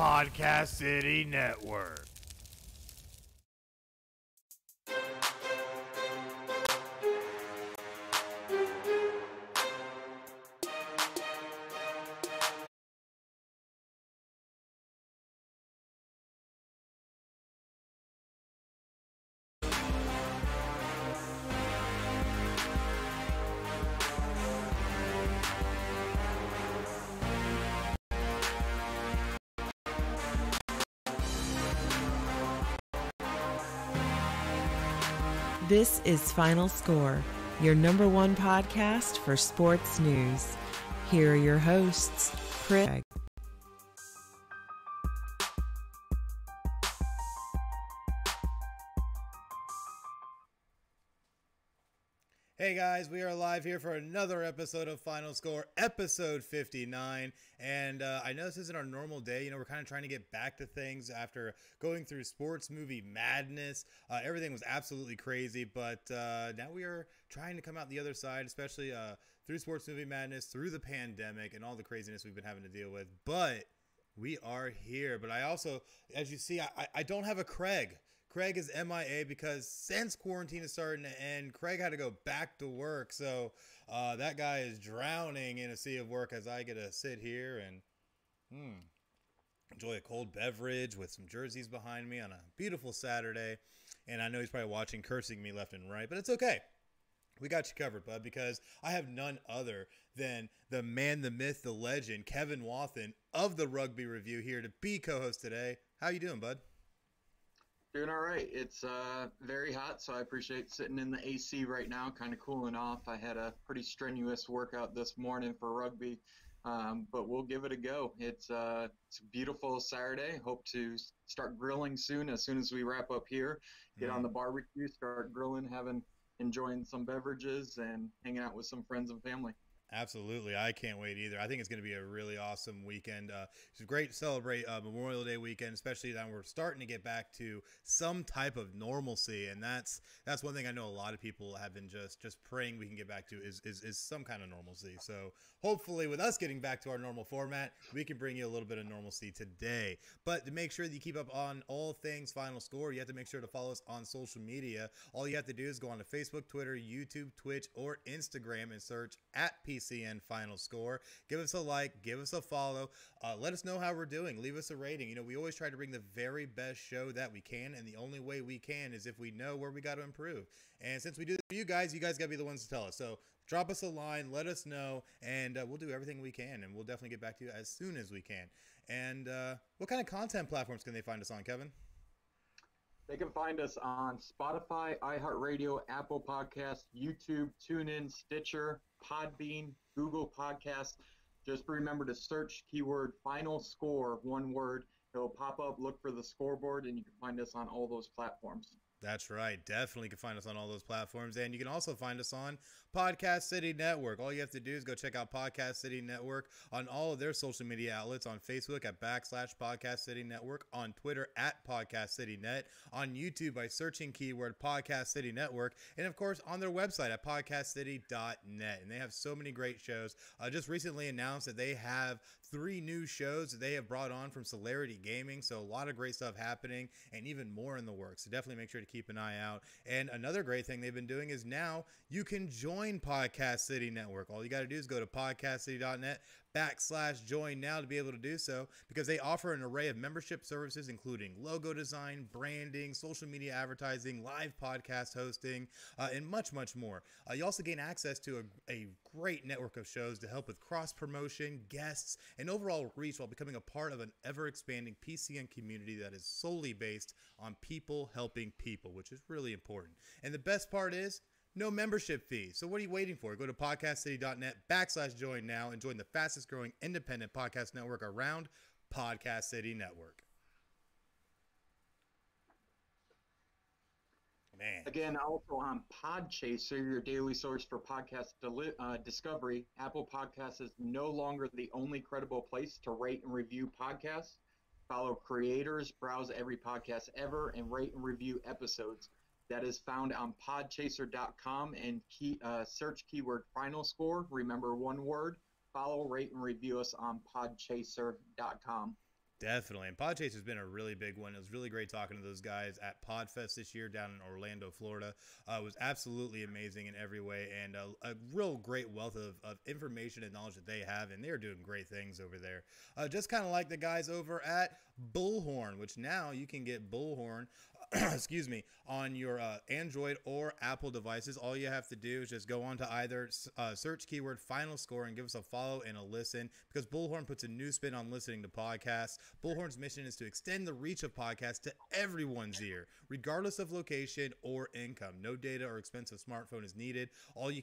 Podcast City Network. This is Final Score, your number one podcast for sports news. Here are your hosts, Craig. Hey guys, we are live here for another episode of Final Score, episode 59. And I know this isn't our normal day. You know, we're kind of trying to get back to things after going through sports movie madness. Everything was absolutely crazy, but now we are trying to come out the other side, especially through sports movie madness, through the pandemic, and all the craziness we've been having to deal with. But we are here. But I also, as you see, I don't have a Craig. Craig is MIA because since quarantine is starting to end, Craig had to go back to work. So that guy is drowning in a sea of work as I get to sit here and enjoy a cold beverage with some jerseys behind me on a beautiful Saturday. And I know he's probably watching, cursing me left and right, but it's okay. We got you covered, bud, because I have none other than the man, the myth, the legend, Kevin Wathen of the Rugby Review here to be co-host today. How you doing, bud? Doing all right. It's very hot, so I appreciate sitting in the AC right now, kind of cooling off. I had a pretty strenuous workout this morning for rugby, but we'll give it a go. It's a beautiful Saturday. Hope to start grilling soon as we wrap up here. Get on the barbecue, start grilling, enjoying some beverages, and hanging out with some friends and family. Absolutely. I can't wait either. I think it's going to be a really awesome weekend. It's great to celebrate Memorial Day weekend, especially that we're starting to get back to some type of normalcy. And that's one thing I know a lot of people have been just praying we can get back to is some kind of normalcy. So hopefully with us getting back to our normal format, we can bring you a little bit of normalcy today. But to make sure that you keep up on all things Final Score, you have to make sure to follow us on social media. All you have to do is go on to Facebook, Twitter, YouTube, Twitch, or Instagram and search at PCN Final Score. Give us a like, give us a follow, let us know how we're doing, leave us a rating. You know, we always try to bring the very best show that we can, and the only way we can is if we know where we got to improve. And since we do this for you guys gotta be the ones to tell us. So drop us a line, let us know, and we'll do everything we can, and we'll definitely get back to you as soon as we can. And what kind of content platforms can they find us on, Kevin? They can find us on Spotify, iHeartRadio, Apple Podcasts, YouTube, TuneIn, Stitcher, Podbean, Google Podcasts. Just remember to search keyword Final Score, one word. It'll pop up, look for the scoreboard, and you can find us on all those platforms. That's right. Definitely can find us on all those platforms. And you can also find us on Podcast City Network. All you have to do is go check out Podcast City Network on all of their social media outlets, on Facebook at /Podcast City Network, on Twitter at Podcast City Net, on YouTube by searching keyword Podcast City Network, and of course on their website at podcastcity.net. And they have so many great shows. Just recently announced that they have 3 new shows that they have brought on from Celerity Gaming. So a lot of great stuff happening and even more in the works. So definitely make sure to keep an eye out. And another great thing they've been doing is now you can join Podcast City Network. All you got to do is go to podcastcity.net /join now to be able to do so, because they offer an array of membership services, including logo design, branding, social media advertising, live podcast hosting, and much, much more. You also gain access to a great network of shows to help with cross promotion, guests, and overall reach, while becoming a part of an ever expanding PCN community that is solely based on people helping people, which is really important. And the best part is, no membership fee. So what are you waiting for? Go to podcastcity.net /join now and join the fastest growing independent podcast network around, Podcast City Network. Man. Again, also on Podchaser, your daily source for podcast discovery, Apple Podcasts is no longer the only credible place to rate and review podcasts. Follow creators, browse every podcast ever, and rate and review episodes. That is found on podchaser.com and search keyword Final Score. Remember, one word. Follow, rate, and review us on podchaser.com. Definitely. And Podchase has been a really big one. It was really great talking to those guys at PodFest this year down in Orlando, Florida. It was absolutely amazing in every way, and a real great wealth of information and knowledge that they have, and they're doing great things over there. Just kind of like the guys over at Bullhorn, which now you can get Bullhorn, excuse me, on your Android or Apple devices. All you have to do is just go on to either search keyword Final Score and give us a follow and a listen, because Bullhorn puts a new spin on listening to podcasts. Bullhorn's mission is to extend the reach of podcasts to everyone's ear, regardless of location or income. No data or expensive smartphone is needed. All you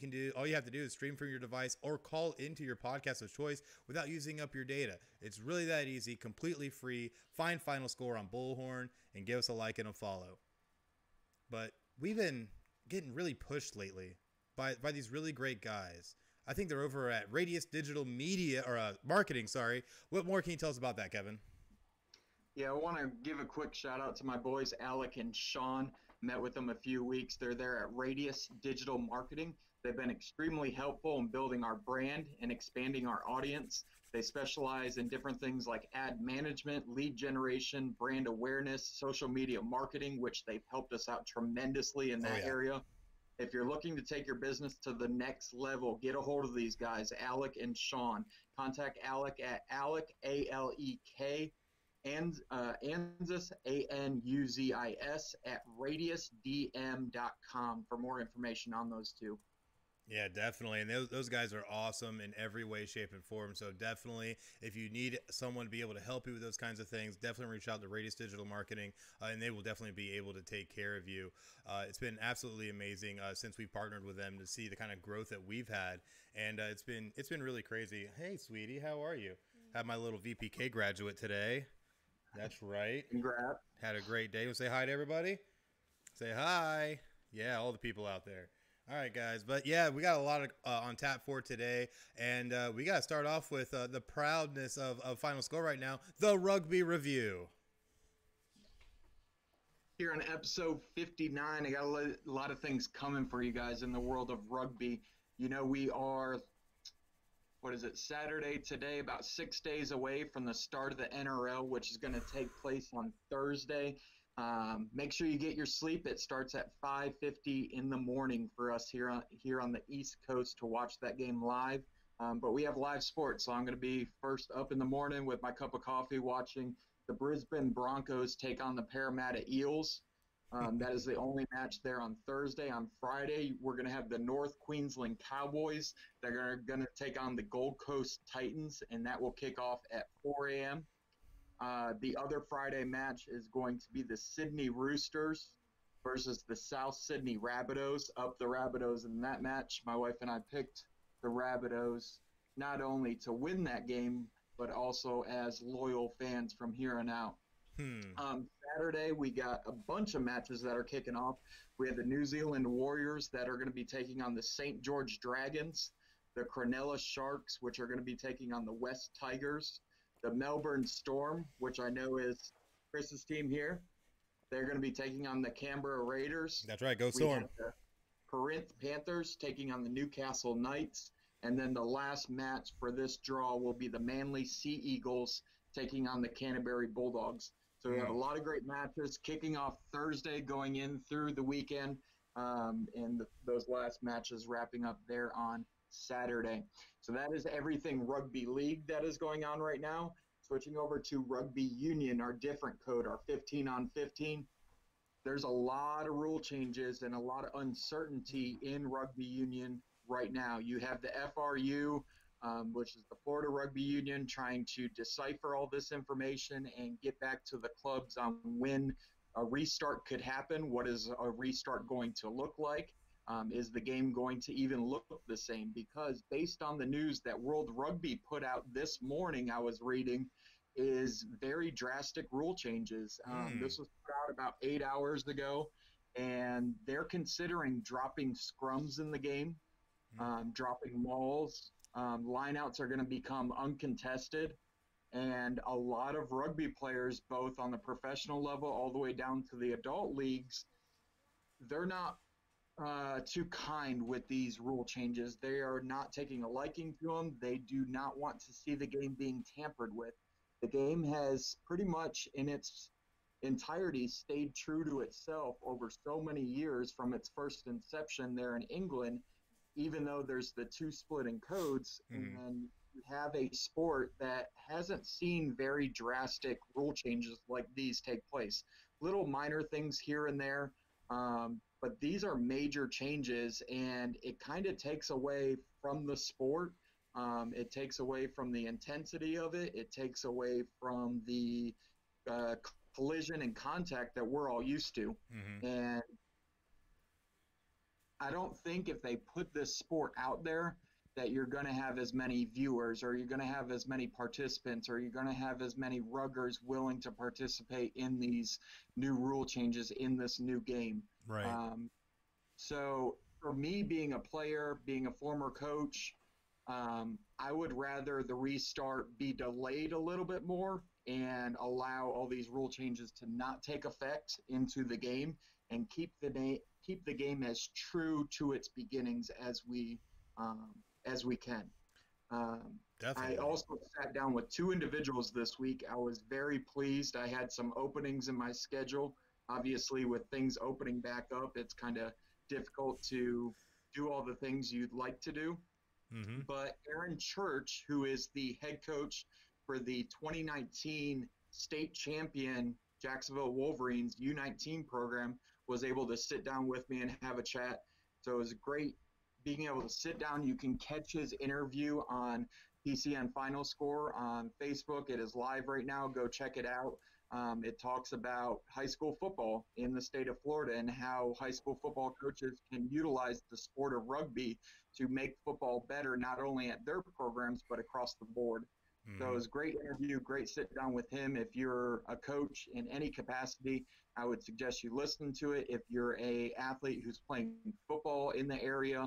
have to do is stream from your device or call into your podcast of choice without using up your data. It's really that easy, completely free. Find Final Score on Bullhorn and give us a like and a follow. But we've been getting really pushed lately by these really great guys. I think they're over at Radius Digital Media or Marketing. Sorry. What more can you tell us about that, Kevin? Yeah, I want to give a quick shout out to my boys, Alec and Sean. Met with them a few weeks. They're there at Radius Digital Marketing. They've been extremely helpful in building our brand and expanding our audience. They specialize in different things like ad management, lead generation, brand awareness, social media marketing, which they've helped us out tremendously in that area. If you're looking to take your business to the next level, get a hold of these guys, Alec and Sean. Contact Alec at Alec, A-L-E-K, and Anzus, A-N-U-Z-I-S, at RadiusDM.com for more information on those two. Yeah, definitely. And those guys are awesome in every way, shape, and form. So definitely, if you need someone to be able to help you with those kinds of things, definitely reach out to Radius Digital Marketing, and they will definitely be able to take care of you. It's been absolutely amazing since we partnered with them to see the kind of growth that we've had. And it's been really crazy. Hey, sweetie, how are you? Had my little VPK graduate today. That's right. Congrats. Had a great day. We'll say hi to everybody. Say hi. Yeah, all the people out there. All right, guys. But, yeah, we got a lot of, on tap for today. And we got to start off with the proudness of Final Score right now, the Rugby Review. Here on episode 59, I got a lot of things coming for you guys in the world of rugby. You know, we are, Saturday today, about 6 days away from the start of the NRL, which is going to take place on Thursday. Make sure you get your sleep. It starts at 5:50 in the morning for us here on the East Coast to watch that game live. But we have live sports, so I'm going to be first up in the morning with my cup of coffee watching the Brisbane Broncos take on the Parramatta Eels. That is the only match there on Thursday. On Friday, we're going to have the North Queensland Cowboys. They're going to take on the Gold Coast Titans, and that will kick off at 4 a.m. The other Friday match is going to be the Sydney Roosters versus the South Sydney Rabbitohs. Up the Rabbitohs in that match. My wife and I picked the Rabbitohs not only to win that game, but also as loyal fans from here on out. Saturday, we got a bunch of matches that are kicking off. We have the New Zealand Warriors that are going to be taking on the St. George Dragons, the Cronulla Sharks, which are going to be taking on the West Tigers, the Melbourne Storm, which I know is Chris's team here. They're going to be taking on the Canberra Raiders. That's right, go Storm. The Penrith Panthers taking on the Newcastle Knights. And then the last match for this draw will be the Manly Sea Eagles taking on the Canterbury Bulldogs. So we have a lot of great matches kicking off Thursday, going in through the weekend, and those last matches wrapping up there on Saturday. So that is everything rugby league that is going on right now. Switching over to rugby union, our different code, our 15 on 15. There's a lot of rule changes and a lot of uncertainty in rugby union right now. You have the FRU, which is the Florida Rugby Union, trying to decipher all this information and get back to the clubs on when a restart could happen. What is a restart going to look like? Is the game going to even look the same? Because based on the news that World Rugby put out this morning, I was reading, is very drastic rule changes. This was put out about 8 hours ago, and they're considering dropping scrums in the game, dropping mauls. Lineouts are going to become uncontested, and a lot of rugby players, both on the professional level all the way down to the adult leagues, they're not too kind with these rule changes. They are not taking a liking to them. They do not want to see the game being tampered with. The game has pretty much in its entirety stayed true to itself over so many years from its first inception there in England, even though there's the two splitting codes. Mm. And you have a sport that hasn't seen very drastic rule changes like these take place. Little minor things here and there, but these are major changes, and it kind of takes away from the sport. It takes away from the intensity of it. It takes away from the collision and contact that we're all used to. Mm-hmm. And I don't think if they put this sport out there that you're going to have as many viewers, or you're going to have as many participants, or you're going to have as many ruggers willing to participate in these new rule changes in this new game. Right. So for me, being a player, being a former coach, I would rather the restart be delayed a little bit more and allow all these rule changes to not take effect into the game and keep the game as true to its beginnings as we can. Definitely. I also sat down with two individuals this week. I was very pleased. I had some openings in my schedule. Obviously, with things opening back up, it's kind of difficult to do all the things you'd like to do. Mm-hmm. But Aaron Church, who is the head coach for the 2019 state champion Jacksonville Wolverines U19 program, was able to sit down with me and have a chat. So it was great being able to sit down. You can catch his interview on PCN Final Score on Facebook. It is live right now. Go check it out. It talks about high school football in the state of Florida and how high school football coaches can utilize the sport of rugby to make football better, not only at their programs, but across the board. Mm. So it was a great interview, great sit down with him. If you're a coach in any capacity, I would suggest you listen to it. If you're a athlete who's playing football in the area,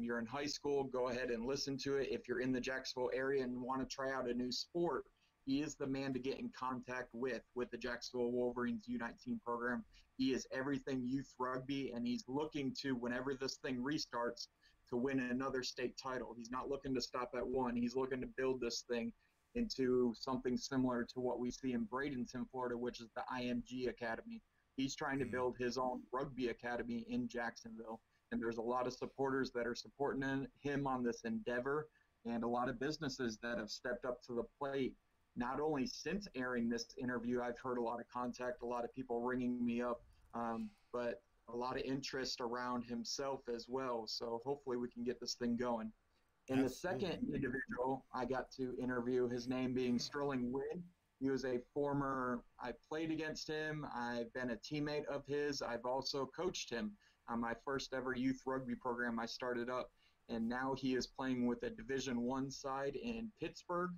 you're in high school, go ahead and listen to it. If you're in the Jacksonville area and want to try out a new sport, he is the man to get in contact with the Jacksonville Wolverines U19 program. He is everything youth rugby, and he's looking to, whenever this thing restarts, to win another state title. He's not looking to stop at one. He's looking to build this thing into something similar to what we see in Bradenton, Florida, which is the IMG Academy. He's trying to build his own rugby academy in Jacksonville, and there's a lot of supporters that are supporting him on this endeavor, and a lot of businesses that have stepped up to the plate. Not only since airing this interview, I've heard a lot of contact, a lot of people ringing me up, but a lot of interest around himself as well. So hopefully we can get this thing going. And absolutely. The second individual I got to interview, his name being Sterling Wynn. He was a former, I played against him. I've been a teammate of his. I've also coached him on my first ever youth rugby program I started up. And now he is playing with a Division I side in Pittsburgh.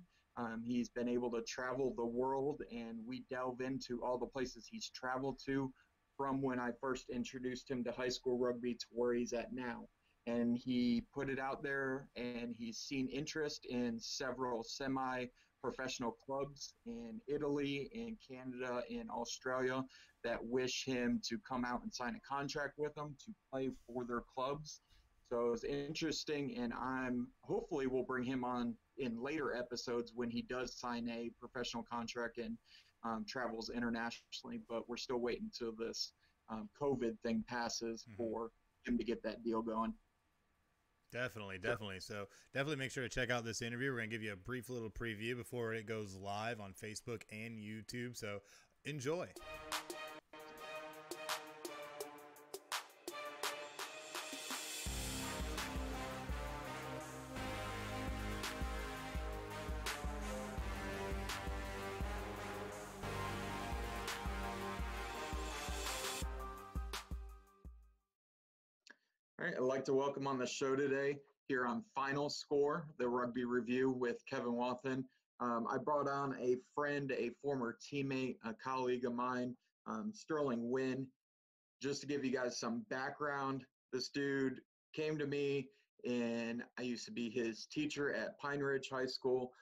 He's been able to travel the world, and we delve into all the places he's traveled to from when I first introduced him to high school rugby to where he's at now. And he put it out there, and he's seen interest in several semi-professional clubs in Italy, in Canada, in Australia that wish him to come out and sign a contract with them to play for their clubs. So it was interesting, and I'm hopefully we'll bring him on in later episodes when he does sign a professional contract and travels internationally, but we're still waiting till this COVID thing passes for him to get that deal going. Definitely. So definitely make sure to check out this interview. We're going to give you a brief little preview before it goes live on Facebook and YouTube. So enjoy. All right, I'd like to welcome on the show today here on Final Score, the Rugby Review with Kevin Wathen. I brought on a friend, a former teammate, a colleague of mine, Sterling Wynn. Just to give you guys some background, this dude came to me, and I used to be his teacher at Pine Ridge High School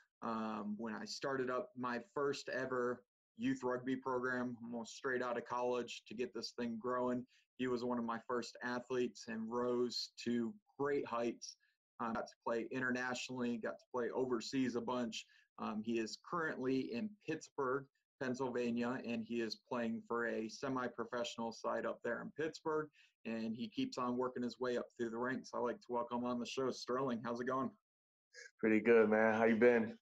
when I started up my first ever youth rugby program, almost straight out of college to get this thing growing. He was one of my first athletes and rose to great heights. Got to play internationally, got to play overseas a bunch. He is currently in Pittsburgh, Pennsylvania, and he is playing for a semi-professional side up there in Pittsburgh, and he keeps on working his way up through the ranks. I'd like to welcome on the show, Sterling. How's it going? Pretty good, man. How you been?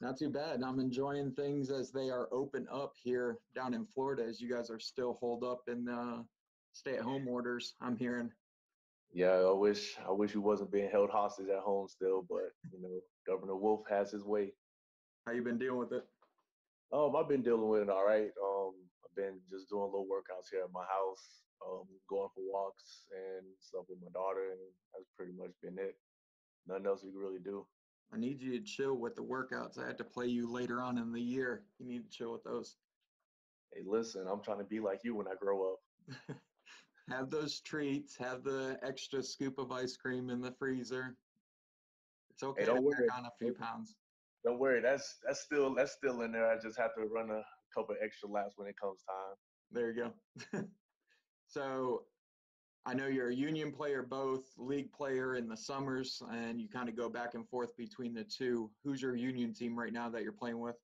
Not too bad. I'm enjoying things as they are open up here down in Florida, as you guys are still holed up in stay-at-home orders, I'm hearing. Yeah, I wish you wasn't being held hostage at home still, but, you know, Governor Wolf has his way. How you been dealing with it? I've been dealing with it all right. I've been just doing little workouts here at my house, going for walks and stuff with my daughter, and that's pretty much been it. Nothing else we can really do. I need you to chill with the workouts. I had to play you later on in the year. You need to chill with those. Hey, listen, I'm trying to be like you when I grow up. Have those treats. Have the extra scoop of ice cream in the freezer. It's okay to work on a few pounds. Don't worry, that's still in there. I just have to run a couple extra laps when it comes time. There you go. So I know you're a union player, both league player in the summers, and you kind of go back and forth between the two. Who's your union team right now that you're playing with?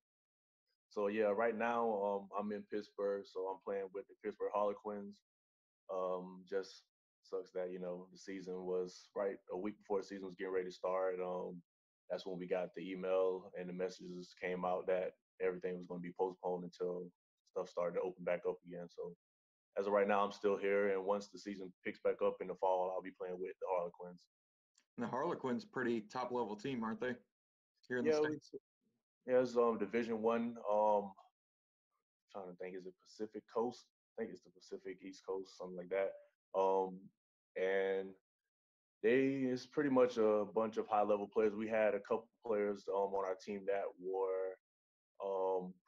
So, yeah, right now I'm in Pittsburgh, so I'm playing with the Pittsburgh Harlequins. Just sucks that, you know, the season was right a week before the season was getting ready to start. That's when we got the email and the messages came out that everything was going to be postponed until stuff started to open back up again. So as of right now, I'm still here. And once the season picks back up in the fall, I'll be playing with the Harlequins. And the Harlequins, pretty top level team, aren't they? Here in the States. Yeah, it's Division One. I'm trying to think, is it Pacific Coast? I think it's the Pacific East Coast, something like that. It's pretty much a bunch of high-level players. We had a couple players on our team that were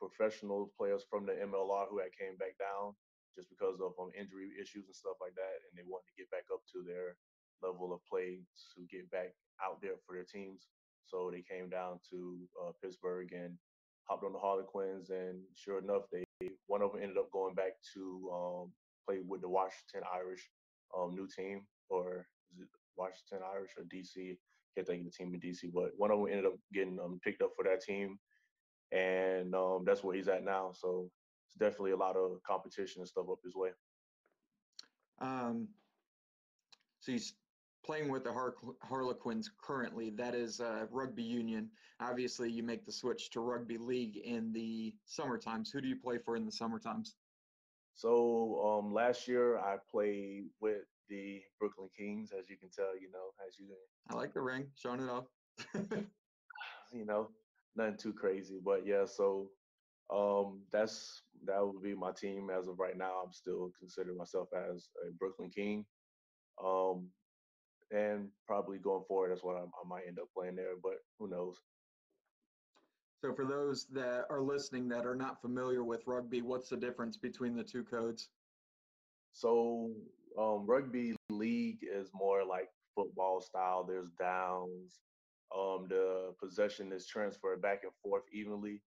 professional players from the MLR who had came back down just because of injury issues and stuff like that, and they wanted to get back up to their level of play to get back out there for their teams. So they came down to Pittsburgh and hopped on the Harlequins, and sure enough, one of them ended up going back to play with the Washington Irish new team, or is it Washington Irish or DC? Can't think of the team in DC, but one of them ended up getting picked up for that team, and that's where he's at now. So it's definitely a lot of competition and stuff up his way. So he's playing with the Harlequins currently. That is rugby union. Obviously, you make the switch to rugby league in the summer times. Who do you play for in the summer times? So last year I played with the Brooklyn Kings, as you can tell, you know, as you. I like the ring, showing it off. You know, nothing too crazy, but yeah. So that would be my team as of right now. I'm still considering myself as a Brooklyn King, and probably going forward, that's what I might end up playing there. But who knows? So for those that are listening that are not familiar with rugby, what's the difference between the two codes? So rugby league is more like football style. There's downs. The possession is transferred back and forth evenly.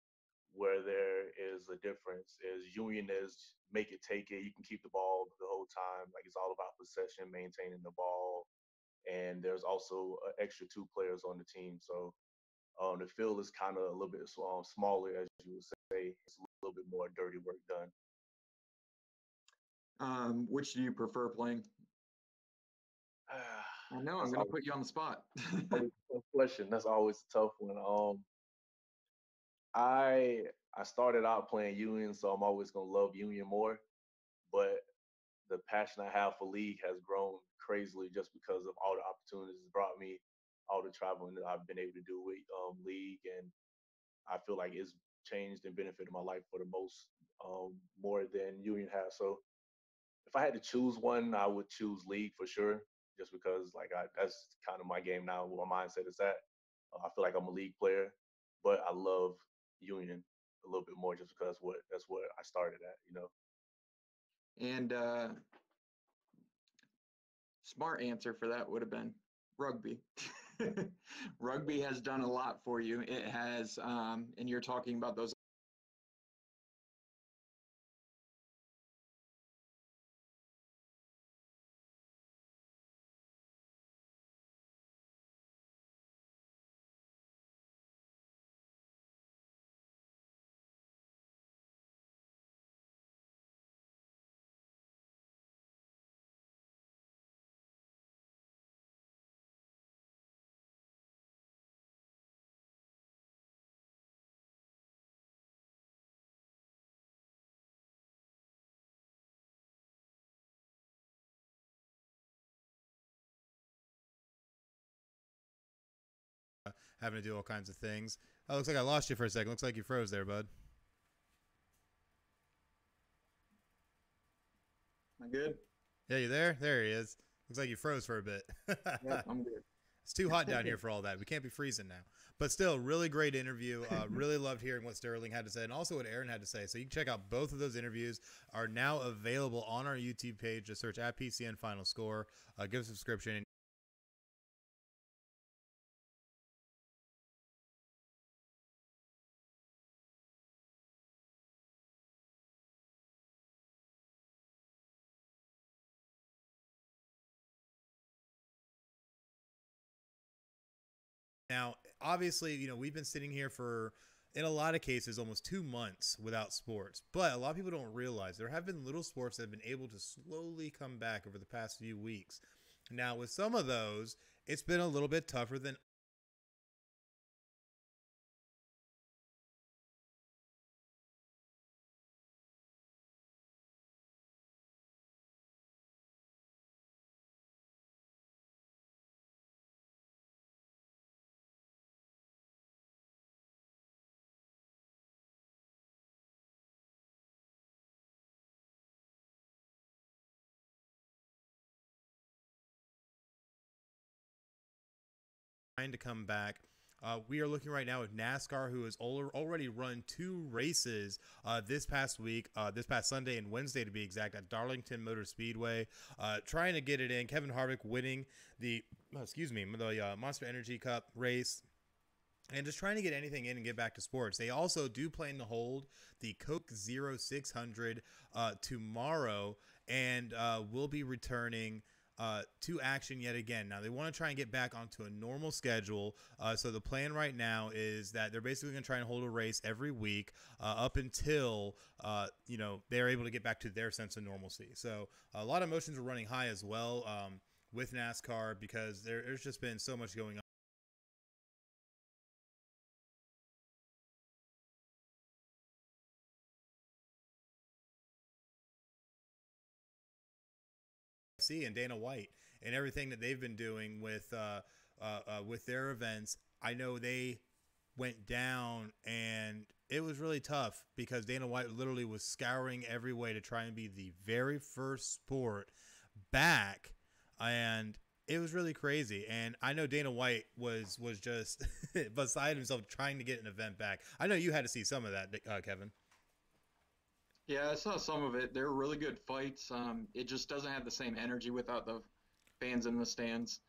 Where there is a difference is union is make it, take it. You can keep the ball the whole time. Like, it's all about possession, maintaining the ball. And there's also an extra two players on the team. So the field is kind of a little bit smaller, as you would say. It's a little bit more dirty work done. Which do you prefer playing? I know I'm going to put you on the spot. Question. That's always a tough one. I started out playing union, so I'm always going to love union more. But the passion I have for league has grown crazily just because of all the opportunities it's brought me, all the traveling that I've been able to do with league, and I feel like it's changed and benefited my life for the most more than union has. So if I had to choose one, I would choose league for sure, just because that's kind of my game now, where my mindset is at. I feel like I'm a league player, but I love union a little bit more just because that's what I started at, you know. And smart answer for that would have been rugby. Rugby has done a lot for you. It has, and you're talking about those having to do all kinds of things. Oh, looks like I lost you for a second. Looks like you froze there, bud. Am I good? Yeah, you there? There he is. Looks like you froze for a bit. Yep, I'm good. It's too hot down here for all that. We can't be freezing now. But still, really great interview. Really loved hearing what Sterling had to say and also what Aaron had to say. So you can check out both of those interviews are now available on our YouTube page. Just search at PCN Final Score. Give a subscription. Now, obviously, you know, we've been sitting here for, in a lot of cases, almost 2 months without sports. But a lot of people don't realize there have been little sports that have been able to slowly come back over the past few weeks. Now, with some of those, it's been a little bit tougher than trying to come back. We are looking right now at NASCAR, who has already run 2 races this past week, this past Sunday and Wednesday to be exact, at Darlington Motor Speedway, trying to get it in. Kevin Harvick winning the Monster Energy Cup race. And just trying to get anything in and get back to sports. They also do plan to hold the Coke Zero 600 tomorrow, and will be returning to action yet again. Now they want to try and get back onto a normal schedule. So the plan right now is that they're basically going to try and hold a race every week up until you know, they're able to get back to their sense of normalcy. So a lot of emotions are running high as well with NASCAR, because there's just been so much going on. And Dana White and everything that they've been doing with their events. I know they went down and it was really tough, because Dana White literally was scouring every way to try and be the very first sport back, and it was really crazy. And I know Dana White was just beside himself trying to get an event back. I know you had to see some of that, Kevin. Yeah, I saw some of it. They're really good fights. It just doesn't have the same energy without the fans in the stands,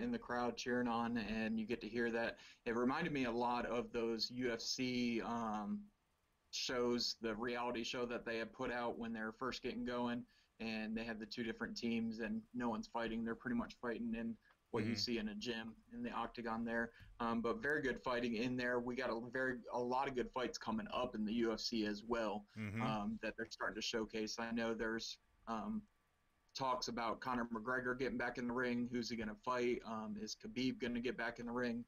in the crowd cheering on, and you get to hear that. It reminded me a lot of those UFC shows, the reality show that they had put out when they were first getting going, and they had the 2 different teams and no one's fighting. They're pretty much fighting in what you see in a gym, in the octagon there. But very good fighting in there. We got a lot of good fights coming up in the UFC as well, that they're starting to showcase. I know there's talks about Conor McGregor getting back in the ring. Who's he going to fight? Is Khabib going to get back in the ring?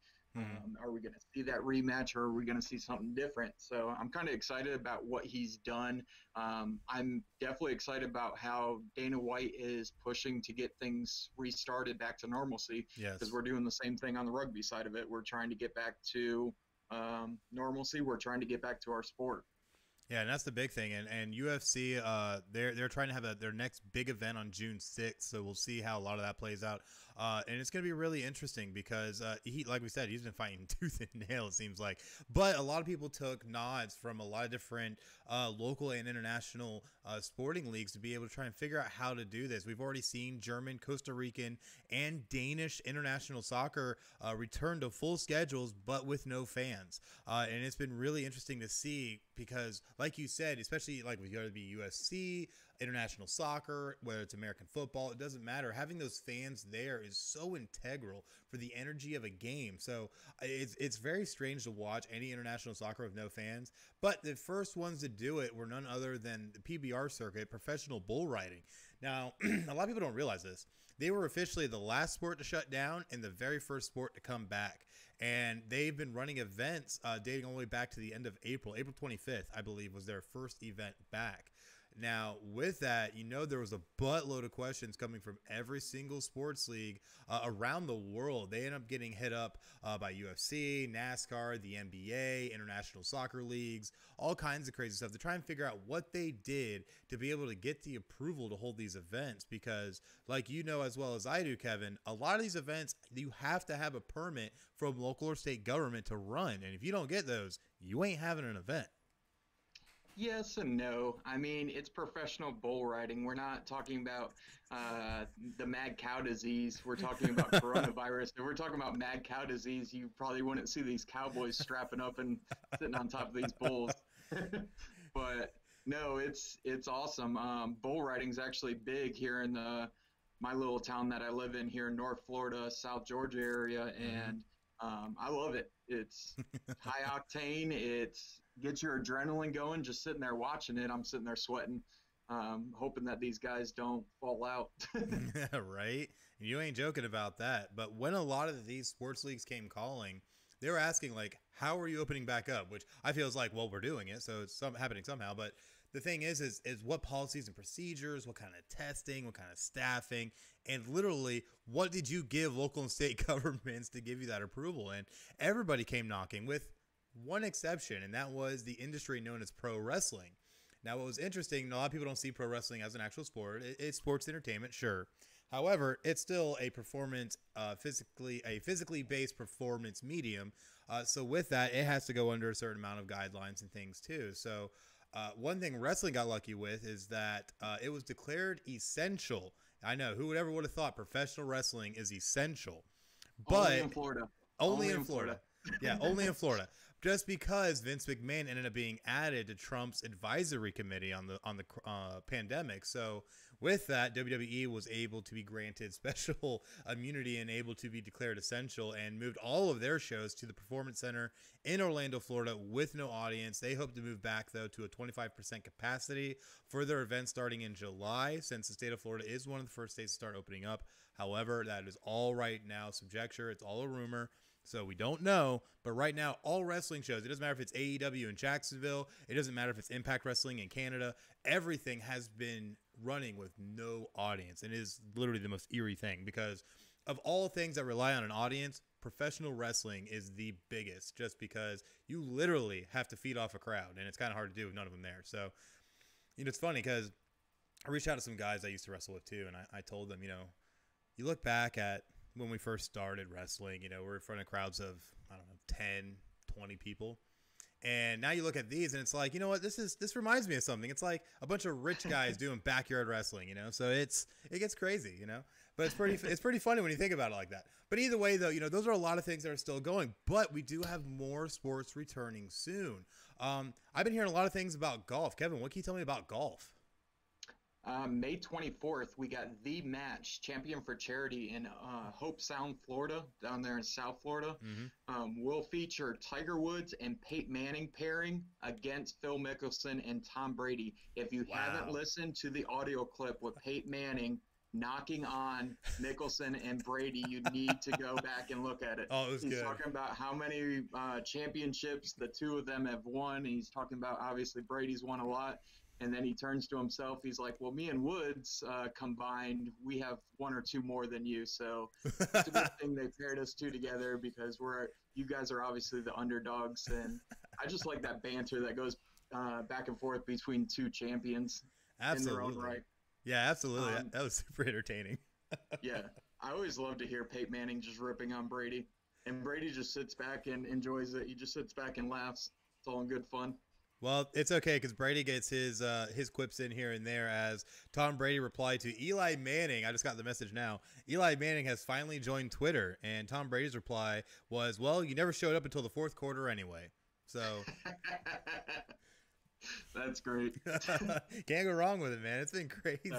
Are we going to see that rematch, or are we going to see something different? So I'm kind of excited about what he's done. I'm definitely excited about how Dana White is pushing to get things restarted back to normalcy, because we're doing the same thing on the rugby side of it. We're trying to get back to normalcy. We're trying to get back to our sport. Yeah, and that's the big thing. And UFC, they're trying to have their next big event on June 6th, so we'll see how a lot of that plays out. And it's going to be really interesting, because, like we said, he's been fighting tooth and nail, it seems like. But a lot of people took nods from a lot of different local and international sporting leagues to be able to try and figure out how to do this. We've already seen German, Costa Rican, and Danish international soccer return to full schedules, but with no fans. And it's been really interesting to see, because like you said, especially like with UFC, international soccer, whether it's American football, it doesn't matter. Having those fans there is so integral for the energy of a game. So it's very strange to watch any international soccer with no fans. But the first ones to do it were none other than the PBR circuit, professional bull riding. Now, a lot of people don't realize this. They were officially the last sport to shut down and the very first sport to come back. And they've been running events dating all the way back to the end of April. April 25th, I believe, was their first event back. Now, with that, you know, there was a buttload of questions coming from every single sports league around the world. They end up getting hit up by UFC, NASCAR, the NBA, international soccer leagues, all kinds of crazy stuff to try and figure out what they did to be able to get the approval to hold these events. Because, like you know as well as I do, Kevin, a lot of these events, you have to have a permit from local or state government to run. And if you don't get those, you ain't having an event. Yes and no. I mean, it's professional bull riding. We're not talking about the mad cow disease. We're talking about coronavirus. If we're talking about mad cow disease, you probably wouldn't see these cowboys strapping up and sitting on top of these bulls. But no, it's awesome. Bull riding's actually big here in my little town that I live in here in North Florida, South Georgia area, and I love it. It's high octane. It's gets your adrenaline going. Just sitting there watching it, I'm sitting there sweating, hoping that these guys don't fall out. Right? You ain't joking about that. But when a lot of these sports leagues came calling, they were asking, like, how are you opening back up? Which I feel is like, well, we're doing it, so it's happening somehow. But the thing is what policies and procedures, what kind of testing, what kind of staffing, and literally what did you give local and state governments to give you that approval? And everybody came knocking with one exception, and that was the industry known as pro wrestling. Now, what was interesting, a lot of people don't see pro wrestling as an actual sport. It's sports entertainment, sure. However, it's still a performance, physically based performance medium. So with that, it has to go under a certain amount of guidelines and things too. So one thing wrestling got lucky with is that it was declared essential. I know, who would ever would have thought professional wrestling is essential, but only in Florida. Only in Florida. Yeah, only in Florida. Just because Vince McMahon ended up being added to Trump's advisory committee on the pandemic. So with that, WWE was able to be granted special immunity and able to be declared essential and moved all of their shows to the Performance Center in Orlando, Florida with no audience. They hope to move back, though, to a 25% capacity for their event starting in July, since the state of Florida is one of the first states to start opening up. However, that is all right now conjecture. It's all a rumor. So we don't know, but right now, all wrestling shows, it doesn't matter if it's AEW in Jacksonville, it doesn't matter if it's Impact Wrestling in Canada, everything has been running with no audience. And it is literally the most eerie thing, because of all things that rely on an audience, professional wrestling is the biggest, just because you literally have to feed off a crowd, and it's kind of hard to do with none of them there. So, you know, it's funny, because I reached out to some guys I used to wrestle with too, and I told them, you know, you look back at when we first started wrestling, you know, we're in front of crowds of, I don't know, 10, 20 people. And now you look at these and it's like, you know what, this reminds me of something. It's like a bunch of rich guys doing backyard wrestling, you know, so it gets crazy, you know, but it's pretty funny when you think about it like that. But either way, though, you know, those are a lot of things that are still going, but we do have more sports returning soon. I've been hearing a lot of things about golf. Kevin, what can you tell me about golf? May 24th, we got the match, Champion for Charity, in Hope Sound, Florida, down there in South Florida. Mm-hmm. We'll feature Tiger Woods and Peyton Manning pairing against Phil Mickelson and Tom Brady. If you haven't listened to the audio clip with Peyton Manning knocking on Mickelson and Brady, you need to go back and look at it. Oh, it was good. He's talking about how many championships the two of them have won. And he's talking about, obviously, Brady's won a lot. And then he turns to himself. He's like, well, me and Woods combined, we have one or two more than you. So it's a good thing they paired us two together, because you guys are obviously the underdogs. And I just like that banter that goes back and forth between two champions. Absolutely. In their own right. Yeah, absolutely. That was super entertaining. Yeah. I always love to hear Peyton Manning just ripping on Brady. And Brady just sits back and enjoys it. He just sits back and laughs. It's all in good fun. Well, it's okay, because Brady gets his quips in here and there, as Tom Brady replied to Eli Manning. I just got the message now. Eli Manning has finally joined Twitter, and Tom Brady's reply was, well, you never showed up until the fourth quarter anyway. So that's great. Can't go wrong with it, man. It's been crazy.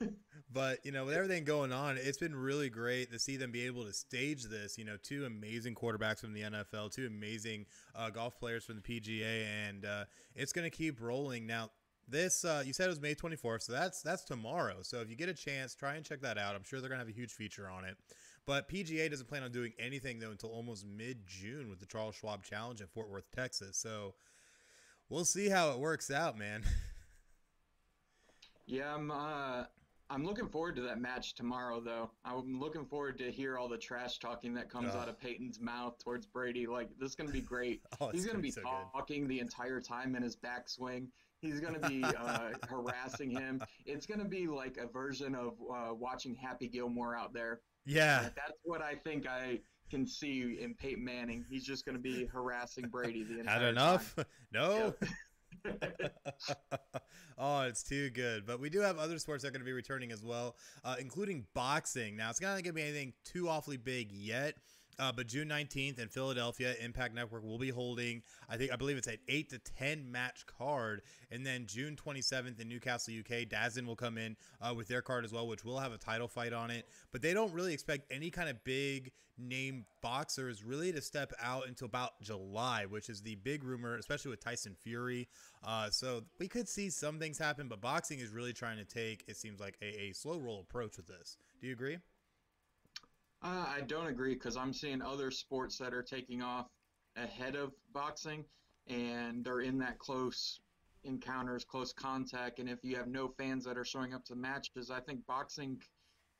No. But, you know, with everything going on, it's been really great to see them be able to stage this. You know, two amazing quarterbacks from the NFL, two amazing golf players from the PGA, and it's going to keep rolling. Now, this you said it was May 24th, so that's tomorrow. So if you get a chance, try and check that out. I'm sure they're going to have a huge feature on it. But PGA doesn't plan on doing anything, though, until almost mid-June with the Charles Schwab Challenge in Fort Worth, Texas. So we'll see how it works out, man. Yeah, I'm looking forward to that match tomorrow, though. I'm looking forward to hear all the trash talking that comes out of Peyton's mouth towards Brady. Like, this is going to be great. He's going to be so talking the entire time in his backswing. He's going to be harassing him. It's going to be like a version of watching Happy Gilmore out there. Yeah. Like, that's what I think I can see in Peyton Manning. He's just going to be harassing Brady the entire time. No. Yeah. Oh, it's too good. But we do have other sports that are going to be returning as well, including boxing. Now, it's not going to be anything too awfully big yet, but June 19th in Philadelphia, Impact Network will be holding, I believe it's an 8 to 10 match card. And then June 27th in Newcastle, UK, DAZN will come in with their card as well, which will have a title fight on it. But they don't really expect any kind of big name boxers really to step out until about July, which is the big rumor, especially with Tyson Fury. So we could see some things happen, but boxing is really trying to take, it seems like, a slow roll approach with this. Do you agree? I don't agree, because I'm seeing other sports that are taking off ahead of boxing, and they're in that close encounters, close contact. And if you have no fans that are showing up to matches, I think boxing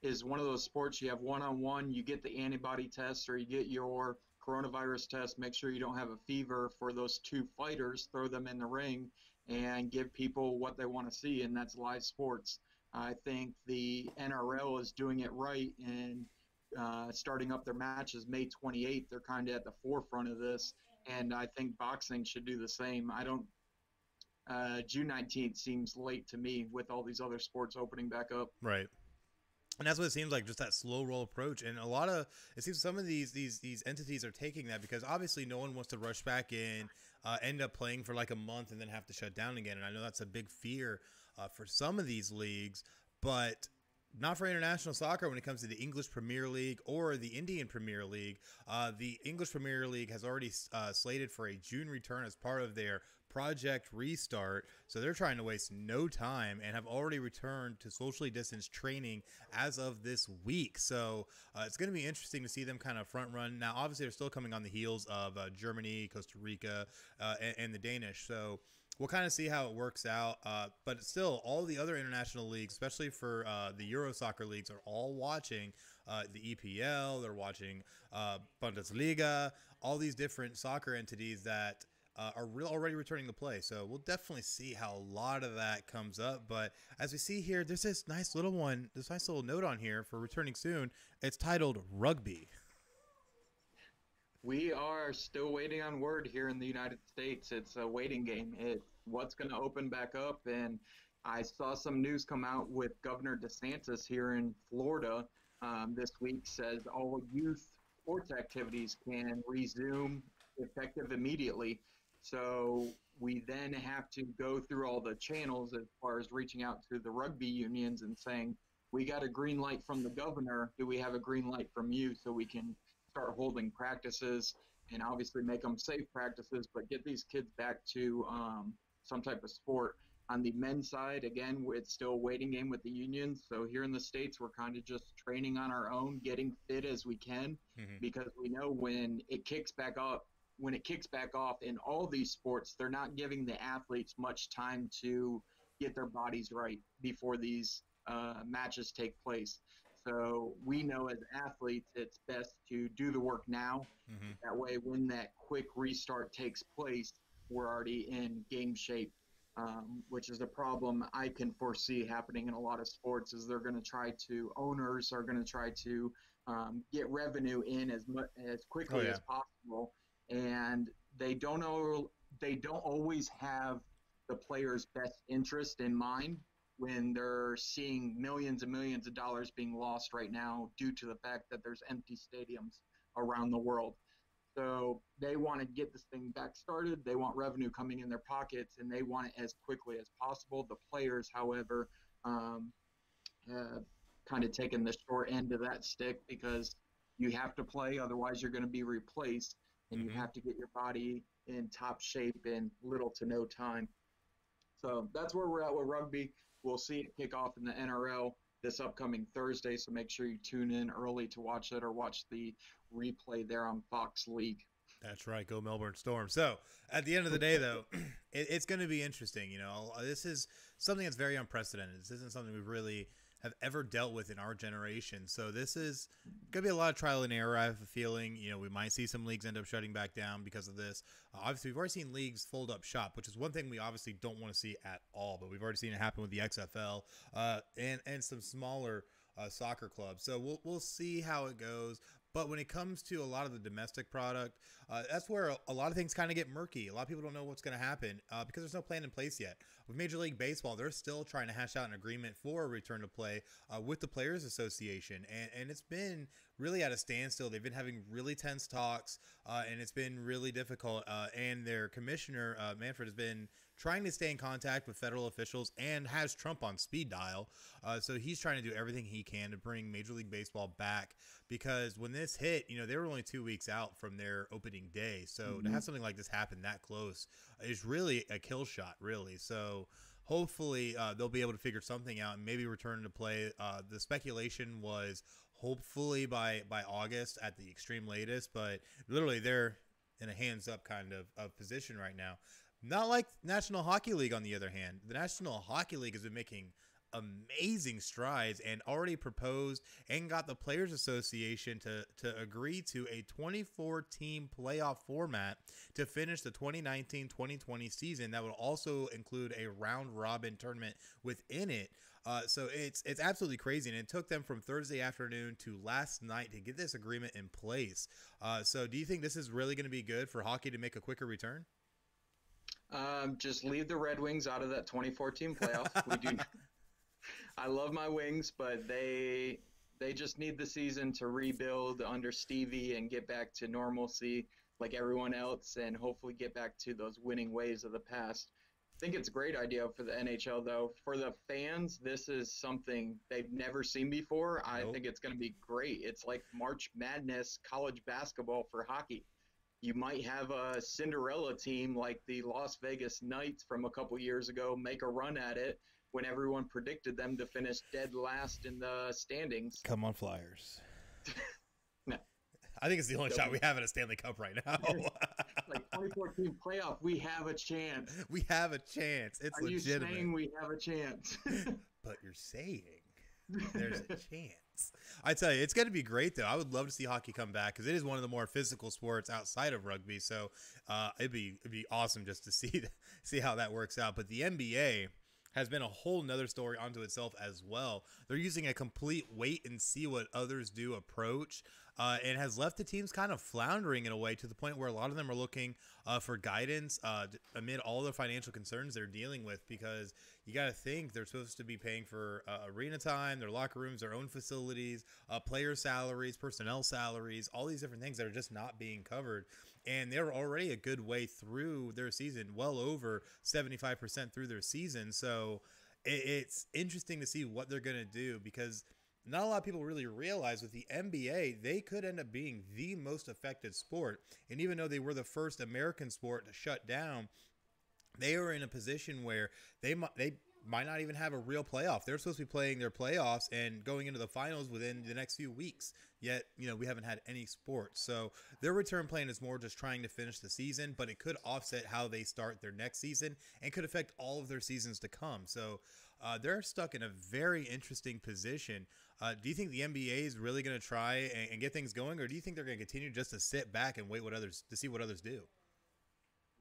is one of those sports you have one-on-one, you get the antibody test or you get your coronavirus test, make sure you don't have a fever for those two fighters, throw them in the ring and give people what they want to see, and that's live sports. I think the NRL is doing it right, and starting up their matches May 28th. They're kind of at the forefront of this, and I think boxing should do the same. I don't June 19th seems late to me with all these other sports opening back up. Right. And that's what it seems like, just that slow roll approach. And a lot of, it seems some of these entities are taking that because obviously no one wants to rush back in, end up playing for like a month and then have to shut down again. And I know that's a big fear for some of these leagues, but not for international soccer when it comes to the English Premier League or the Indian Premier League. The English Premier League has already slated for a June return as part of their Project Restart, so they're trying to waste no time and have already returned to socially distanced training as of this week. So it's going to be interesting to see them kind of front run. Now, obviously, they're still coming on the heels of Germany, Costa Rica, and the Danish. So we'll kind of see how it works out. But still, all the other international leagues, especially for the Euro soccer leagues, are all watching the EPL. They're watching Bundesliga, all these different soccer entities that are already returning to play. So we'll definitely see how a lot of that comes up. But as we see here, there's this nice little one, this nice little note on here for returning soon. It's titled Rugby. We are still waiting on word here in the United States. It's a waiting game. It's what's going to open back up. And I saw some news come out with Governor DeSantis here in Florida this week, says all youth sports activities can resume effective immediately. So we then have to go through all the channels as far as reaching out to the rugby unions and saying, we got a green light from the governor. Do we have a green light from you so we can start holding practices and obviously make them safe practices, but get these kids back to some type of sport. On the men's side, again, it's still a waiting game with the unions. So here in the States, we're kind of just training on our own, getting fit as we can, because we know when it kicks back up, when it kicks back off in all these sports, they're not giving the athletes much time to get their bodies right before these matches take place. So we know as athletes, it's best to do the work now. That way, when that quick restart takes place, we're already in game shape, which is a problem I can foresee happening in a lot of sports. Is they're going to try to, owners are going to try to get revenue in as quickly as possible. And they don't always have the players' best interest in mind when they're seeing millions and millions of dollars being lost right now due to the fact that there's empty stadiums around the world. So they want to get this thing back started. They want revenue coming in their pockets, and they want it as quickly as possible. The players, however, have kind of taken the short end of that stick because you have to play, otherwise you're going to be replaced, and you have to get your body in top shape in little to no time. So that's where we're at with rugby. We'll see it kick off in the NRL this upcoming Thursday, so make sure you tune in early to watch it or watch the replay there on Fox League. That's right. Go Melbourne Storm. So at the end of the day, though, it's going to be interesting. You know, this is something that's very unprecedented. This isn't something we really have ever dealt with in our generation. So this is going to be a lot of trial and error, I have a feeling. You know, we might see some leagues end up shutting back down because of this. Obviously, we've already seen leagues fold up shop, which is one thing we obviously don't want to see at all. But we've already seen it happen with the XFL and some smaller soccer clubs. So we'll see how it goes. But when it comes to a lot of the domestic product, that's where a lot of things kind of get murky. A lot of people don't know what's going to happen because there's no plan in place yet. With Major League Baseball, they're still trying to hash out an agreement for a return to play with the Players Association. And it's been really at a standstill. They've been having really tense talks, and it's been really difficult. And their commissioner, Manfred, has been trying to stay in contact with federal officials and has Trump on speed dial. So he's trying to do everything he can to bring Major League Baseball back, because when this hit, you know, they were only 2 weeks out from their opening day. So to have something like this happen that close is really a kill shot, really. So hopefully they'll be able to figure something out and maybe return to play. The speculation was hopefully by August at the extreme latest, but literally they're in a hands up kind of position right now. Not like National Hockey League, on the other hand. The National Hockey League has been making amazing strides and already proposed and got the Players Association to agree to a 24-team playoff format to finish the 2019-2020 season. That would also include a round-robin tournament within it. So it's absolutely crazy, and it took them from Thursday afternoon to last night to get this agreement in place. So do you think this is really going to be good for hockey to make a quicker return? Just leave the Red Wings out of that 2014 playoff. We do. I love my Wings, but they just need the season to rebuild under Stevie and get back to normalcy like everyone else, and hopefully get back to those winning ways of the past. I think it's a great idea for the NHL, though. For the fans, this is something they've never seen before. Nope. I think it's going to be great. It's like March Madness college basketball for hockey. You might have a Cinderella team like the Las Vegas Knights from a couple years ago make a run at it when everyone predicted them to finish dead last in the standings. Come on, Flyers. No. I think it's the only shot we have at a Stanley Cup right now. Like 2014 playoff, we have a chance. We have a chance. It's legitimate. Are you saying we have a chance? But you're saying there's a chance. I tell you, it's going to be great, though. I would love to see hockey come back because it is one of the more physical sports outside of rugby. So it'd be awesome just to see how that works out. But the NBA has been a whole nother story onto itself as well. They're using a complete wait and see what others do approach, and has left the teams kind of floundering in a way, to the point where a lot of them are looking for guidance amid all the financial concerns they're dealing with, because you got to think they're supposed to be paying for arena time, their locker rooms, their own facilities, player salaries, personnel salaries, all these different things that are just not being covered. And they're already a good way through their season, well over 75% through their season. So it's interesting to see what they're going to do, because not a lot of people really realize with the NBA, they could end up being the most affected sport. And even though they were the first American sport to shut down, they are in a position where they might not even have a real playoff. They're supposed to be playing their playoffs and going into the finals within the next few weeks. Yet, you know, we haven't had any sports. So their return plan is more just trying to finish the season, but it could offset how they start their next season and could affect all of their seasons to come. So they're stuck in a very interesting position. Do you think the NBA is really going to try and get things going, or do you think they're going to continue just to sit back and wait to see what others do?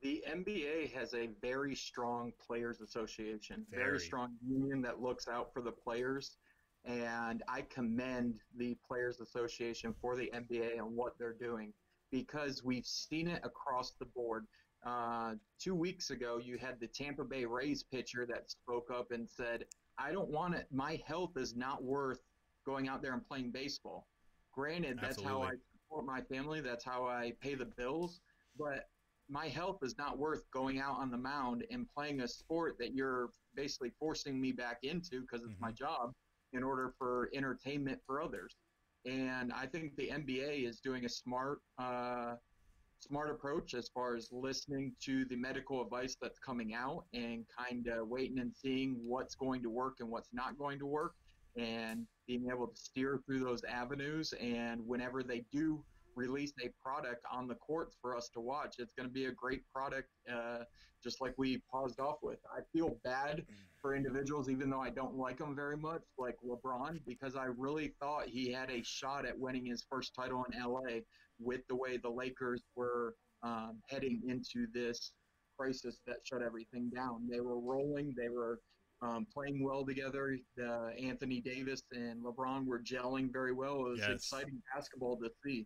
The NBA has a very strong players association, very strong union that looks out for the players. And I commend the players association for the NBA and what they're doing, because we've seen it across the board. 2 weeks ago, you had the Tampa Bay Rays pitcher that spoke up and said, I don't want it. My health is not worth going out there and playing baseball. Granted, that's how I support my family. That's how I pay the bills. But my health is not worth going out on the mound and playing a sport that you're basically forcing me back into, because it's my job, in order for entertainment for others. And I think the NBA is doing a smart approach as far as listening to the medical advice that's coming out and kind of waiting and seeing what's going to work and what's not going to work, and being able to steer through those avenues. And whenever they do release a product on the courts for us to watch. It's going to be a great product, just like we paused off with. I feel bad for individuals, even though I don't like them very much, like LeBron, because I really thought he had a shot at winning his first title in LA with the way the Lakers were heading into this crisis that shut everything down. They were rolling. They were playing well together. Anthony Davis and LeBron were gelling very well. It was exciting basketball to see.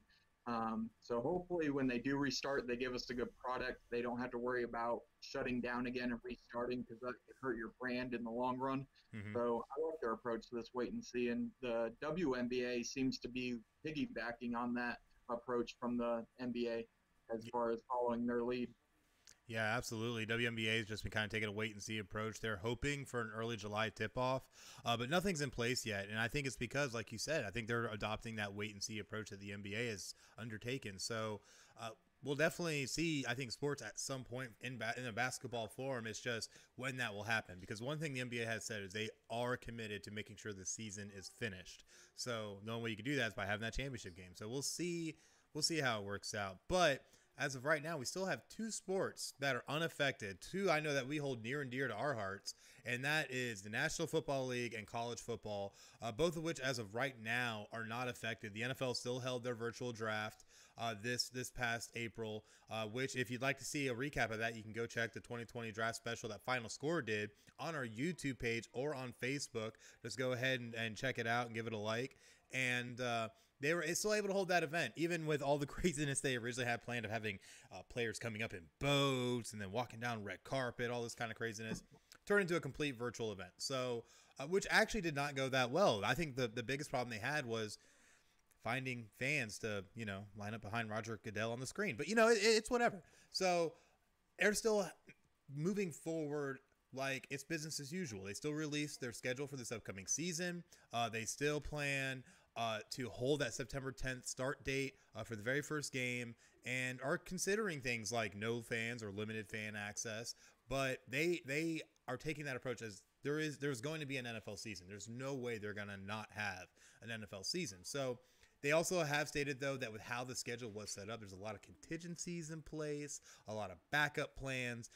So hopefully when they do restart, they give us a good product. They don't have to worry about shutting down again and restarting, because that could hurt your brand in the long run. Mm-hmm. So I like their approach to this wait and see. And the WNBA seems to be piggybacking on that approach from the NBA as far as following their lead. Yeah, absolutely. WNBA has just been kind of taking a wait-and-see approach. They're hoping for an early July tip-off, but nothing's in place yet. And I think it's because, like you said, I think they're adopting that wait-and-see approach that the NBA has undertaken. So we'll definitely see, I think, sports at some point in a basketball form. It's just when that will happen. Because one thing the NBA has said is they are committed to making sure the season is finished. So the only way you can do that is by having that championship game. So we'll see how it works out. But as of right now, we still have two sports that are unaffected, two I know that we hold near and dear to our hearts, and that is the National Football League and college football, both of which as of right now are not affected. The NFL still held their virtual draft this past April, which if you'd like to see a recap of that, you can go check the 2020 draft special that Final Score did on our YouTube page or on Facebook. Just go ahead and check it out and give it a like. And they were still able to hold that event, even with all the craziness they originally had planned of having players coming up in boats and then walking down red carpet, all this kind of craziness, turned into a complete virtual event. So, which actually did not go that well. I think the biggest problem they had was finding fans to, you know, line up behind Roger Goodell on the screen. But, you know, it's whatever. So they're still moving forward like it's business as usual. They still release their schedule for this upcoming season. They still plan to hold that September 10th start date for the very first game, and are considering things like no fans or limited fan access. But they are taking that approach as there's going to be an NFL season. There's no way they're going to not have an NFL season. So they also have stated, though, that with how the schedule was set up, there's a lot of contingencies in place, a lot of backup plans.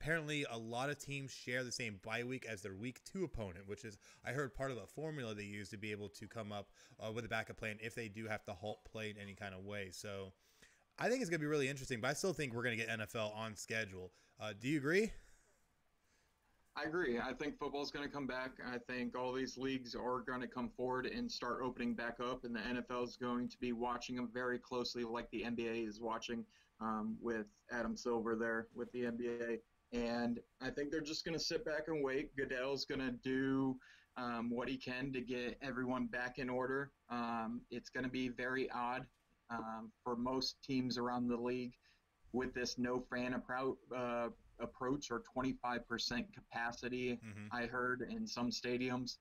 Apparently, a lot of teams share the same bye week as their week two opponent, which is, I heard, part of a formula they use to be able to come up with a backup plan if they do have to halt play in any kind of way. So I think it's going to be really interesting, but I still think we're going to get NFL on schedule. Do you agree? I agree. I think football is going to come back. I think all these leagues are going to come forward and start opening back up, and the NFL is going to be watching them very closely like the NBA is watching with Adam Silver there with the NBA. And I think they're just going to sit back and wait. Goodell's going to do what he can to get everyone back in order. It's going to be very odd for most teams around the league with this no fan approach or 25% capacity, I heard, in some stadiums.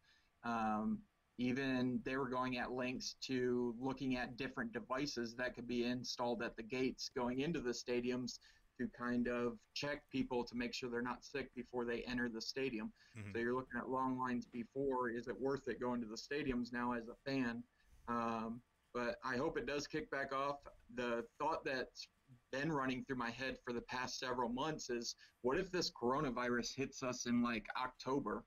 Even they were going at lengths to looking at different devices that could be installed at the gates going into the stadiums to kind of check people to make sure they're not sick before they enter the stadium. So you're looking at long lines before. Is it worth it going to the stadiums now as a fan? But I hope it does kick back off. The thought that's been running through my head for the past several months is, what if this coronavirus hits us in like October?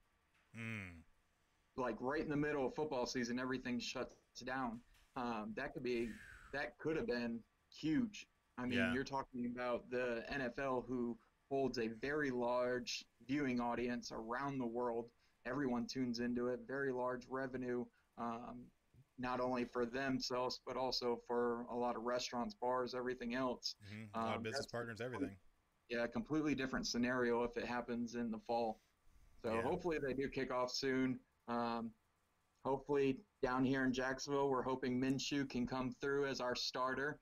Like right in the middle of football season, everything shuts down. That could have been huge. I mean, you're talking about the NFL, who holds a very large viewing audience around the world. Everyone tunes into it. Very large revenue, not only for themselves, but also for a lot of restaurants, bars, everything else. A lot of business partners, everything. Yeah, completely different scenario if it happens in the fall. So hopefully they do kick off soon. Hopefully down here in Jacksonville, we're hoping Minshew can come through as our starter.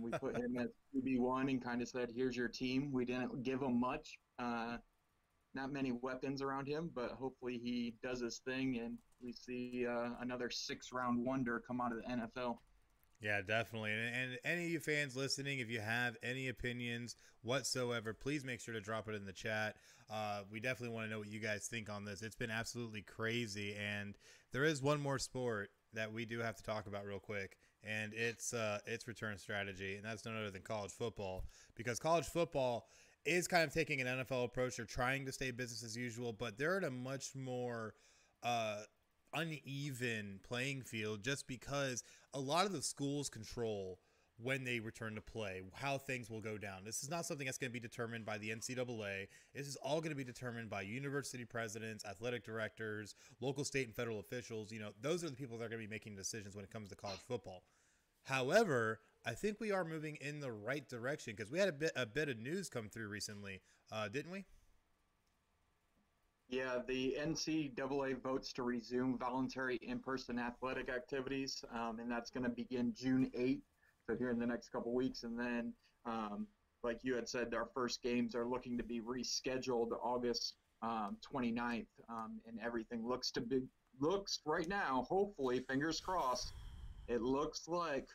We put him as QB1 and kind of said, here's your team. We didn't give him much, not many weapons around him, but hopefully he does his thing and we see another 6-round wonder come out of the NFL. Yeah, definitely. And any of you fans listening, if you have any opinions whatsoever, please make sure to drop it in the chat. We definitely want to know what you guys think on this. It's been absolutely crazy. And there is one more sport that we do have to talk about real quick. and its return strategy, and that's none other than college football, because college football is kind of taking an NFL approach. They're trying to stay business as usual, but they're at a much more uneven playing field, just because a lot of the schools control when they return to play, how things will go down. This is not something that's going to be determined by the NCAA. This is all going to be determined by university presidents, athletic directors, local, state, and federal officials. You know, those are the people that are going to be making decisions when it comes to college football. However, I think we are moving in the right direction, because we had a bit of news come through recently, didn't we? Yeah, the NCAA votes to resume voluntary in-person athletic activities, and that's going to begin June 8th. So here in the next couple weeks, and then like you had said, our first games are looking to be rescheduled August 29th, and everything looks to be right now, hopefully, fingers crossed, it looks like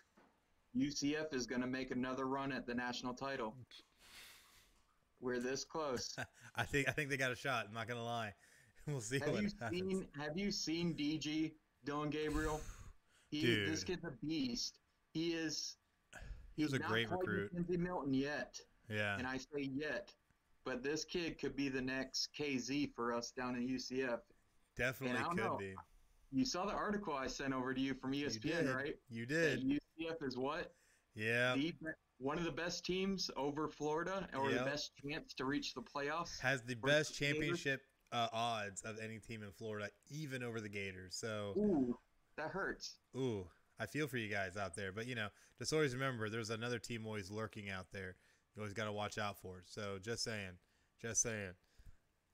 UCF is going to make another run at the national title. We're this close. I think they got a shot, I'm not going to lie. We'll see Have you seen DG, Dylan Gabriel? This kid's a beast. He is. He was a great recruit. Not quite Mackenzie Milton yet. Yeah. And I say yet, but this kid could be the next KZ for us down in UCF. Definitely could be. You saw the article I sent over to you from ESPN, right? You did. That UCF is what? Yeah. One of the best teams over Florida, or the best chance to reach the playoffs. Has the best championship odds of any team in Florida, even over the Gators. So. Ooh, that hurts. Ooh. I feel for you guys out there, but you know, just always remember there's another team always lurking out there. You always got to watch out for it. So just saying.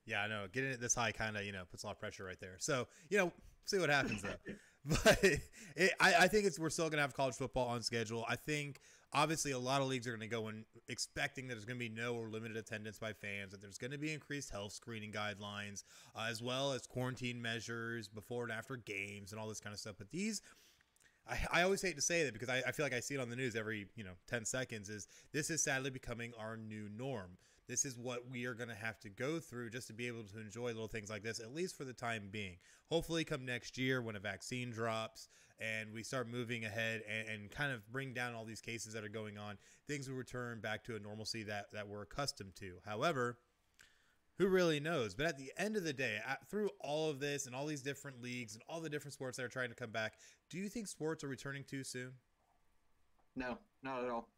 Yeah, I know getting it this high kind of, you know, puts a lot of pressure right there. So, you know, see what happens though. But I think we're still going to have college football on schedule. I think obviously a lot of leagues are going to go in expecting that there's going to be no or limited attendance by fans, that there's going to be increased health screening guidelines, as well as quarantine measures before and after games and all this kind of stuff. But these, I always hate to say that, because I feel like I see it on the news every, 10 seconds, is this is sadly becoming our new norm. This is what we are going to have to go through just to be able to enjoy little things like this, at least for the time being. Hopefully come next year when a vaccine drops and we start moving ahead and kind of bring down all these cases that are going on, things will return back to a normalcy that we're accustomed to. However, who really knows? But at the end of the day, through all of this and all these different leagues and all the different sports that are trying to come back, do you think sports are returning too soon? No, not at all.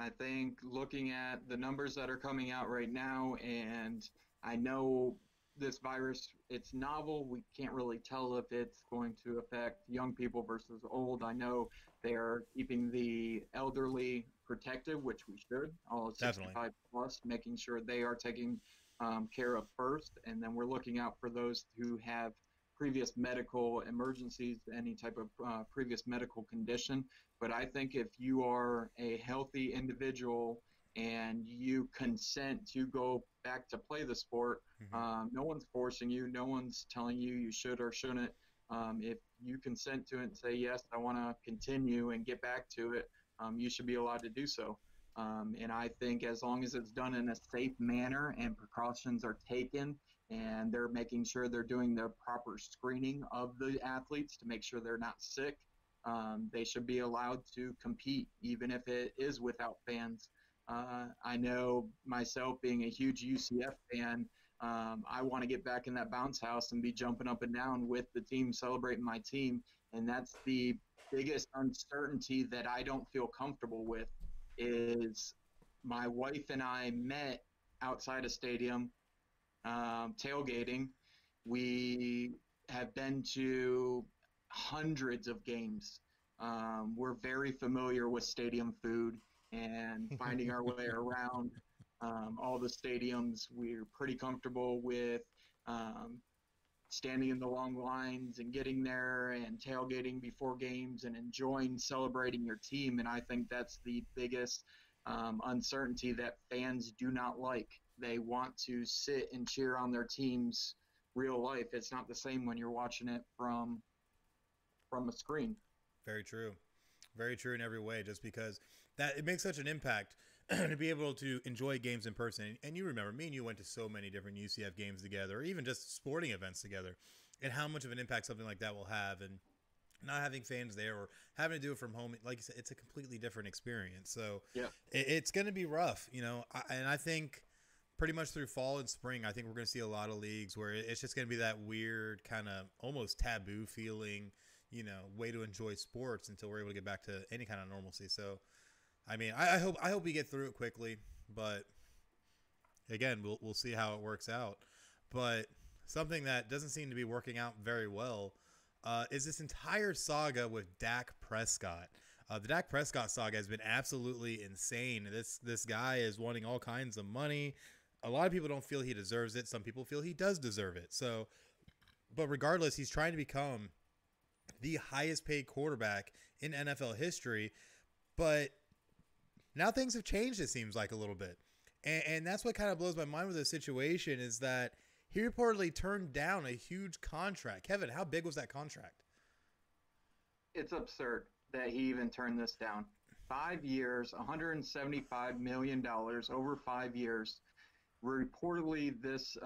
I think looking at the numbers that are coming out right now, and I know this virus, it's novel. We can't really tell if it's going to affect young people versus old. I know they're keeping the elderly protective, which we should, all 65 plus, making sure they are taking care of first, and then we're looking out for those who have previous medical emergencies, any type of previous medical condition. But I think if you are a healthy individual and you consent to go back to play the sport, no one's forcing you, no one's telling you you should or shouldn't. If you consent to it and say, yes, I want to continue and get back to it, you should be allowed to do so. And I think as long as it's done in a safe manner and precautions are taken, and they're making sure they're doing the proper screening of the athletes to make sure they're not sick, they should be allowed to compete, even if it is without fans. I know myself, being a huge UCF fan, I want to get back in that bounce house and be jumping up and down with the team, celebrating my team. And that's the biggest uncertainty that I don't feel comfortable with. Is my wife and I met outside a stadium tailgating. We have been to hundreds of games. We're very familiar with stadium food and finding our way around all the stadiums. We're pretty comfortable with standing in the long lines and getting there and tailgating before games and enjoying celebrating your team. And I think that's the biggest uncertainty that fans do not like. They want to sit and cheer on their team's real life. It's not the same when you're watching it from a screen. Very true. Very true in every way, just because that it makes such an impact to be able to enjoy games in person. And you remember, me and you went to so many different UCF games together, or even just sporting events together, and how much of an impact something like that will have. And not having fans there or having to do it from home, like you said, it's a completely different experience. So yeah, it's going to be rough, you know. And I think pretty much through fall and spring, I think we're going to see a lot of leagues where it's just going to be that weird kind of almost taboo feeling, you know, way to enjoy sports until we're able to get back to any kind of normalcy. So, I mean, I hope we get through it quickly, but again, we'll see how it works out. But something that doesn't seem to be working out very well is this entire saga with Dak Prescott. The Dak Prescott saga has been absolutely insane. This guy is wanting all kinds of money. A lot of people don't feel he deserves it. Some people feel he does deserve it. So, but regardless, he's trying to become the highest paid quarterback in NFL history. But now things have changed, it seems like, a little bit. And that's what kind of blows my mind with this situation is that he reportedly turned down a huge contract. Kevin, how big was that contract? It's absurd that he even turned this down. 5 years, $175 million over 5 years. Reportedly, this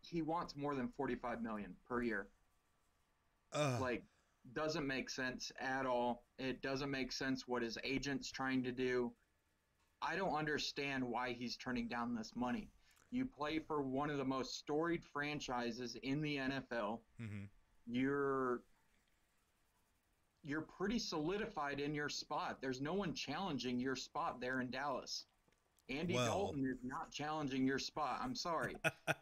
he wants more than $45 million per year. Like, doesn't make sense at all. It doesn't make sense what his agent's trying to do. I don't understand why he's turning down this money. You play for one of the most storied franchises in the NFL. Mm-hmm. You're pretty solidified in your spot. There's no one challenging your spot there in Dallas. Andy Dalton is not challenging your spot. I'm sorry.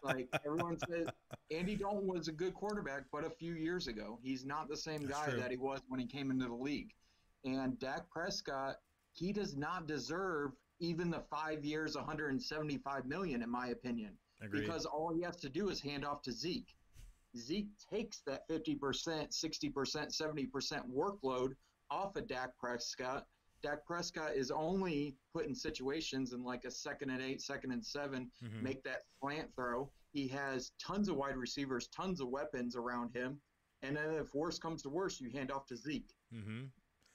Like, everyone says, Andy Dalton was a good quarterback, but a few years ago. He's not the same guy that he was when he came into the league. And Dak Prescott, he does not deserve even the 5 years, $175 million, in my opinion. Agreed. Because all he has to do is hand off to Zeke. Zeke takes that 50%, 60%, 70% workload off of Dak Prescott. Dak Prescott is only put in situations in like a 2nd and 8, 2nd and 7, mm-hmm. make that slant throw. He has tons of wide receivers, tons of weapons around him. And then if worse comes to worse, you hand off to Zeke, mm-hmm.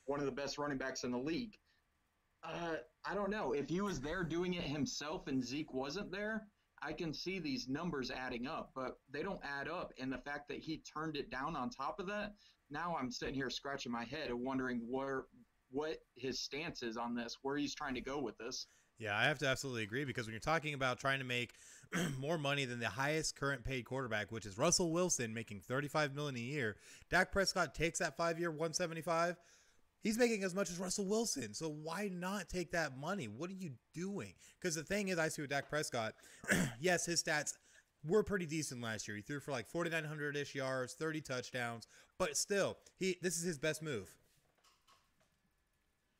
one of the best running backs in the league. I don't know. If he was there doing it himself and Zeke wasn't there, I can see these numbers adding up, but they don't add up. And the fact that he turned it down on top of that, now I'm sitting here scratching my head and wondering what his stance is on this, where he's trying to go with this. Yeah, I have to absolutely agree, because when you're talking about trying to make more money than the highest current paid quarterback, which is Russell Wilson making $35 million a year, Dak Prescott takes that 5 year $175. He's making as much as Russell Wilson. So why not take that money? What are you doing? Because the thing is, I see with Dak Prescott, yes, his stats were pretty decent last year. He threw for like 4,900-ish yards, 30 touchdowns, but still, this is his best move.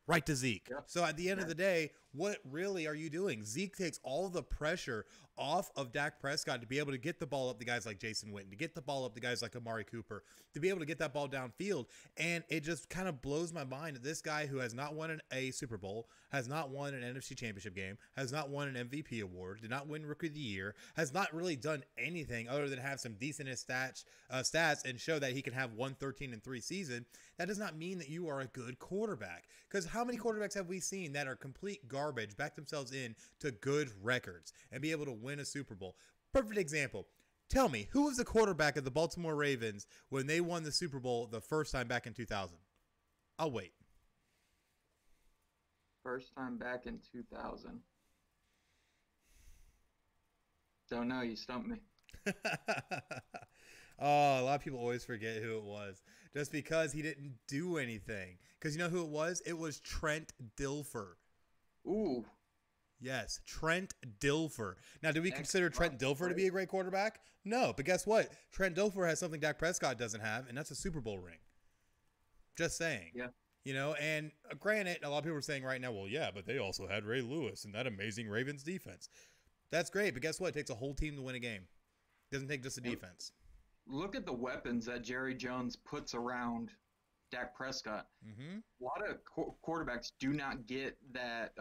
Right to Zeke. Yep. So at the end of the day, what really are you doing? Zeke takes all the pressure off of Dak Prescott to be able to get the ball up to guys like Jason Witten, to get the ball up to guys like Amari Cooper, to be able to get that ball downfield. And it just kind of blows my mind that this guy who has not won a Super Bowl, has not won an NFC Championship game, has not won an MVP award, did not win Rookie of the Year, has not really done anything other than have some decent stats and show that he can have 113-3 season. That does not mean that you are a good quarterback, because how many quarterbacks have we seen that are complete garbage, back themselves in to good records and be able to win a Super Bowl? Perfect example. Tell me, who was the quarterback of the Baltimore Ravens when they won the Super Bowl the first time back in 2000? I'll wait. First time back in 2000. Don't know. You stumped me. A lot of people always forget who it was just because he didn't do anything. Because you know who it was? It was Trent Dilfer. Ooh. Yes, Trent Dilfer. Now, do we consider Trent Dilfer to be a great quarterback? No, but guess what? Trent Dilfer has something Dak Prescott doesn't have, and that's a Super Bowl ring. Just saying. Yeah. You know, and granted, a lot of people are saying right now, well, yeah, but they also had Ray Lewis and that amazing Ravens defense. That's great, but guess what? It takes a whole team to win a game. It doesn't take just a defense. Look at the weapons that Jerry Jones puts around Dak Prescott. Mm-hmm. A lot of quarterbacks do not get that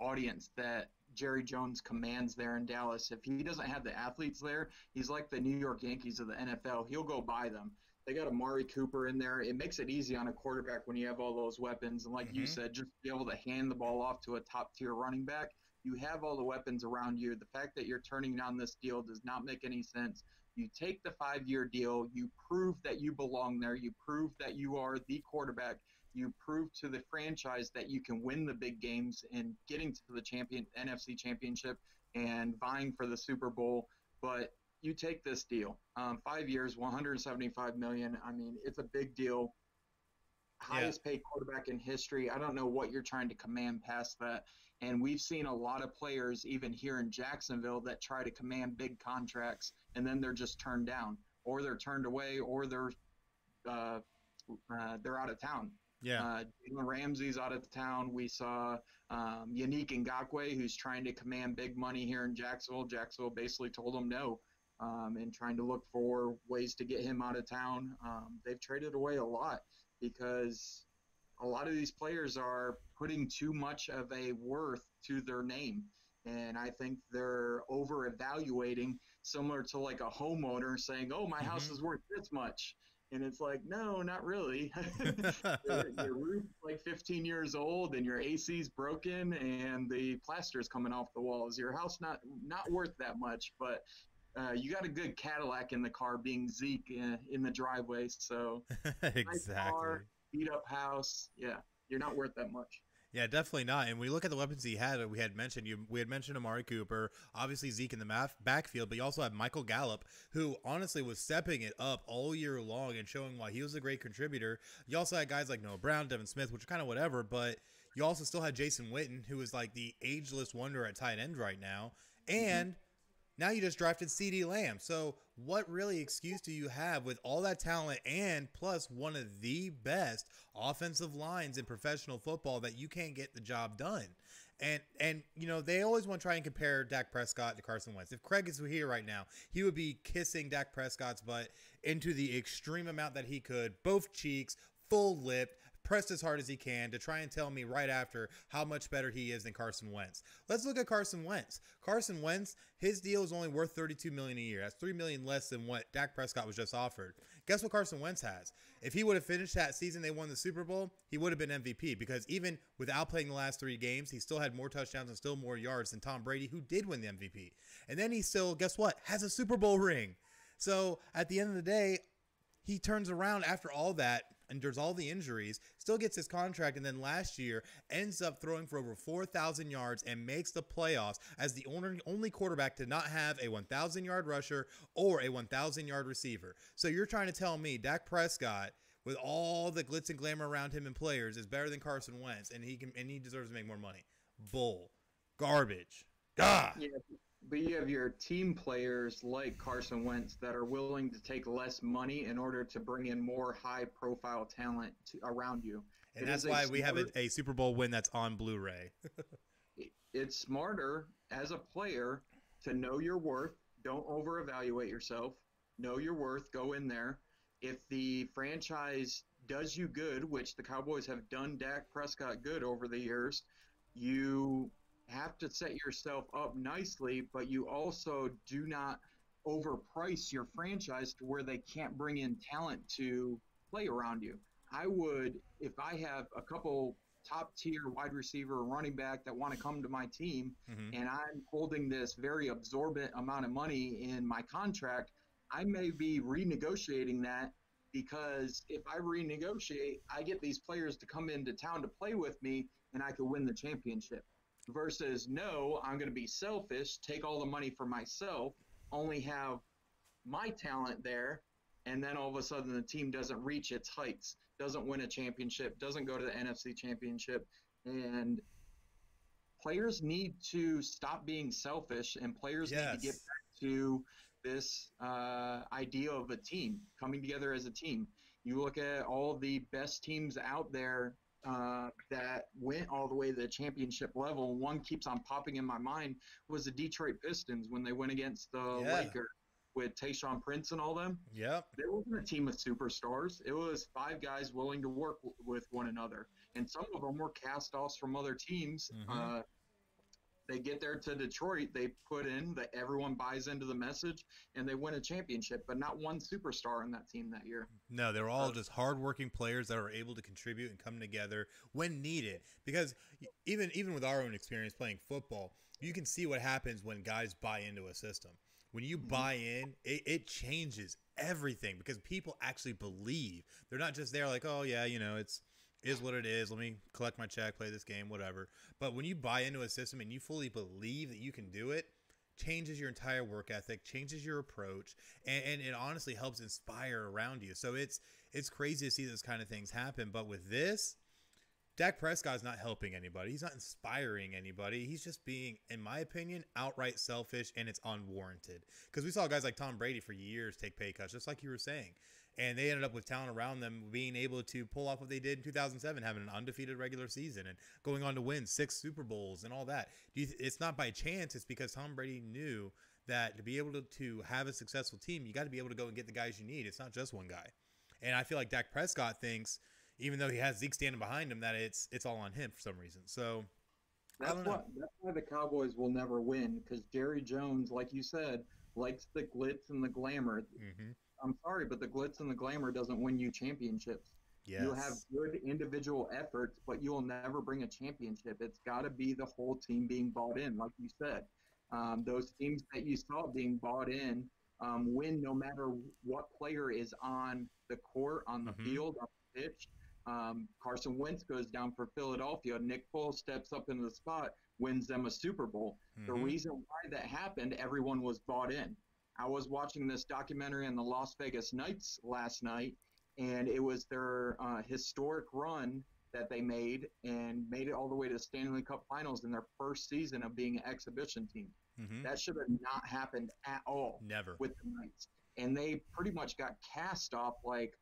audience that Jerry Jones commands there in Dallas. If he doesn't have the athletes there, he's like the New York Yankees of the NFL. He'll go by them. They got Amari Cooper in there. It makes it easy on a quarterback when you have all those weapons. And like mm-hmm. you said, just be able to hand the ball off to a top-tier running back. You have all the weapons around you. The fact that you're turning down this deal does not make any sense. You take the 5-year deal. You prove that you belong there. You prove that you are the quarterback. You prove to the franchise that you can win the big games and getting to the NFC championship and vying for the Super Bowl. But you take this deal. 5 years, $175 million. I mean, it's a big deal. Highest paid quarterback in history. I don't know what you're trying to command past that. And we've seen a lot of players, even here in Jacksonville, that try to command big contracts, and then they're just turned down, or they're turned away, or they're out of town. Yeah, Ramsey's out of town. We saw Yannick Ngakoue, who's trying to command big money here in Jacksonville. Jacksonville basically told him no. And trying to look for ways to get him out of town. They've traded away a lot because a lot of these players are putting too much of a worth to their name. And I think they're over-evaluating, similar to like a homeowner saying, oh, my house is worth this much. And it's like, no, not really. Your roof's like 15 years old and your AC's broken and the plaster's coming off the walls. Your house not worth that much, but you got a good Cadillac in the car being Zeke in the driveway. So exactly. Nice car, beat up house. Yeah, you're not worth that much. Yeah, definitely not. And we look at the weapons he had. We had mentioned Amari Cooper, obviously Zeke in the backfield, but you also have Michael Gallup, who honestly was stepping it up all year long and showing why he was a great contributor. You also had guys like Noah Brown, Devin Smith, which are kind of whatever, but you also still had Jason Witten, who is like the ageless wonder at tight end right now. And now you just drafted CeeDee Lamb. So what really excuse do you have with all that talent and plus one of the best offensive lines in professional football that you can't get the job done? And you know, they always want to try and compare Dak Prescott to Carson Wentz. If Craig is here right now, he would be kissing Dak Prescott's butt into the extreme amount that he could, both cheeks, full lip, pressed as hard as he can to try and tell me right after how much better he is than Carson Wentz. Let's look at Carson Wentz. Carson Wentz, his deal is only worth $32 million a year. That's $3 million less than what Dak Prescott was just offered. Guess what Carson Wentz has? If he would have finished that season they won the Super Bowl, he would have been MVP because even without playing the last three games, he still had more touchdowns and still more yards than Tom Brady, who did win the MVP. And then he still, guess what, has a Super Bowl ring. So at the end of the day, he turns around after all that, and there's all the injuries, still gets his contract, and then last year ends up throwing for over 4,000 yards and makes the playoffs as the only quarterback to not have a 1,000-yard rusher or a 1,000-yard receiver. So you're trying to tell me Dak Prescott, with all the glitz and glamour around him and players, is better than Carson Wentz, and he deserves to make more money. Bull. Garbage. Gah! Yeah. But you have your team players like Carson Wentz that are willing to take less money in order to bring in more high-profile talent around you. And that's why we have a Super Bowl win that's on Blu-ray. It's smarter as a player to know your worth. Don't over-evaluate yourself. Know your worth. Go in there. If the franchise does you good, which the Cowboys have done Dak Prescott good over the years, you have to set yourself up nicely, but you also do not overprice your franchise to where they can't bring in talent to play around you. I would, if I have a couple top-tier wide receiver or running back that want to come to my team, and I'm holding this very absorbent amount of money in my contract, I may be renegotiating that, because if I renegotiate, I get these players to come into town to play with me, and I could win the championship. Versus, no, I'm going to be selfish, take all the money for myself, only have my talent there, and then all of a sudden the team doesn't reach its heights, doesn't win a championship, doesn't go to the NFC championship. And players need to stop being selfish, and players need to get back to this idea of a team, coming together as a team. You look at all the best teams out there that went all the way to the championship level. One keeps on popping in my mind was the Detroit Pistons when they went against the Lakers with Tayshaun Prince and all them. Yep. There wasn't a team of superstars. It was five guys willing to work with one another. And some of them were cast-offs from other teams They get there to Detroit, they put in that everyone buys into the message, and they win a championship, but not one superstar on that team that year. No, they're all just hardworking players that are able to contribute and come together when needed. Because even with our own experience playing football, you can see what happens when guys buy into a system. When you buy in, it changes everything because people actually believe. They're not just there like, oh, yeah, you know, it's is what it is. Let me collect my check, play this game, whatever. But when you buy into a system and you fully believe that you can do it, changes your entire work ethic, changes your approach, and it honestly helps inspire around you. So it's crazy to see those kind of things happen. But with this, Dak Prescott's not helping anybody. He's not inspiring anybody. He's just being, in my opinion, outright selfish, and it's unwarranted. Because we saw guys like Tom Brady for years take pay cuts, just like you were saying. And they ended up with talent around them being able to pull off what they did in 2007, having an undefeated regular season and going on to win 6 Super Bowls and all that. It's not by chance. It's because Tom Brady knew that to be able to have a successful team, you got to be able to go and get the guys you need. It's not just one guy. And I feel like Dak Prescott thinks, even though he has Zeke standing behind him, that it's all on him for some reason. So that's why the Cowboys will never win, because Jerry Jones, like you said, likes the glitz and the glamour. Mm-hmm. I'm sorry, but the glitz and the glamour doesn't win you championships. Yes. You'll have good individual efforts, but you'll never bring a championship. It's got to be the whole team being bought in, like you said. Those teams that you saw being bought in win no matter what player is on the court, on the field, on the pitch. Carson Wentz goes down for Philadelphia. Nick Foles steps up into the spot, wins them a Super Bowl. The reason why that happened, everyone was bought in. I was watching this documentary on the Las Vegas Knights last night, and it was their historic run that they made and made it all the way to the Stanley Cup Finals in their first season of being an exhibition team. That should have not happened at all. Never. With the Knights. And they pretty much got cast off like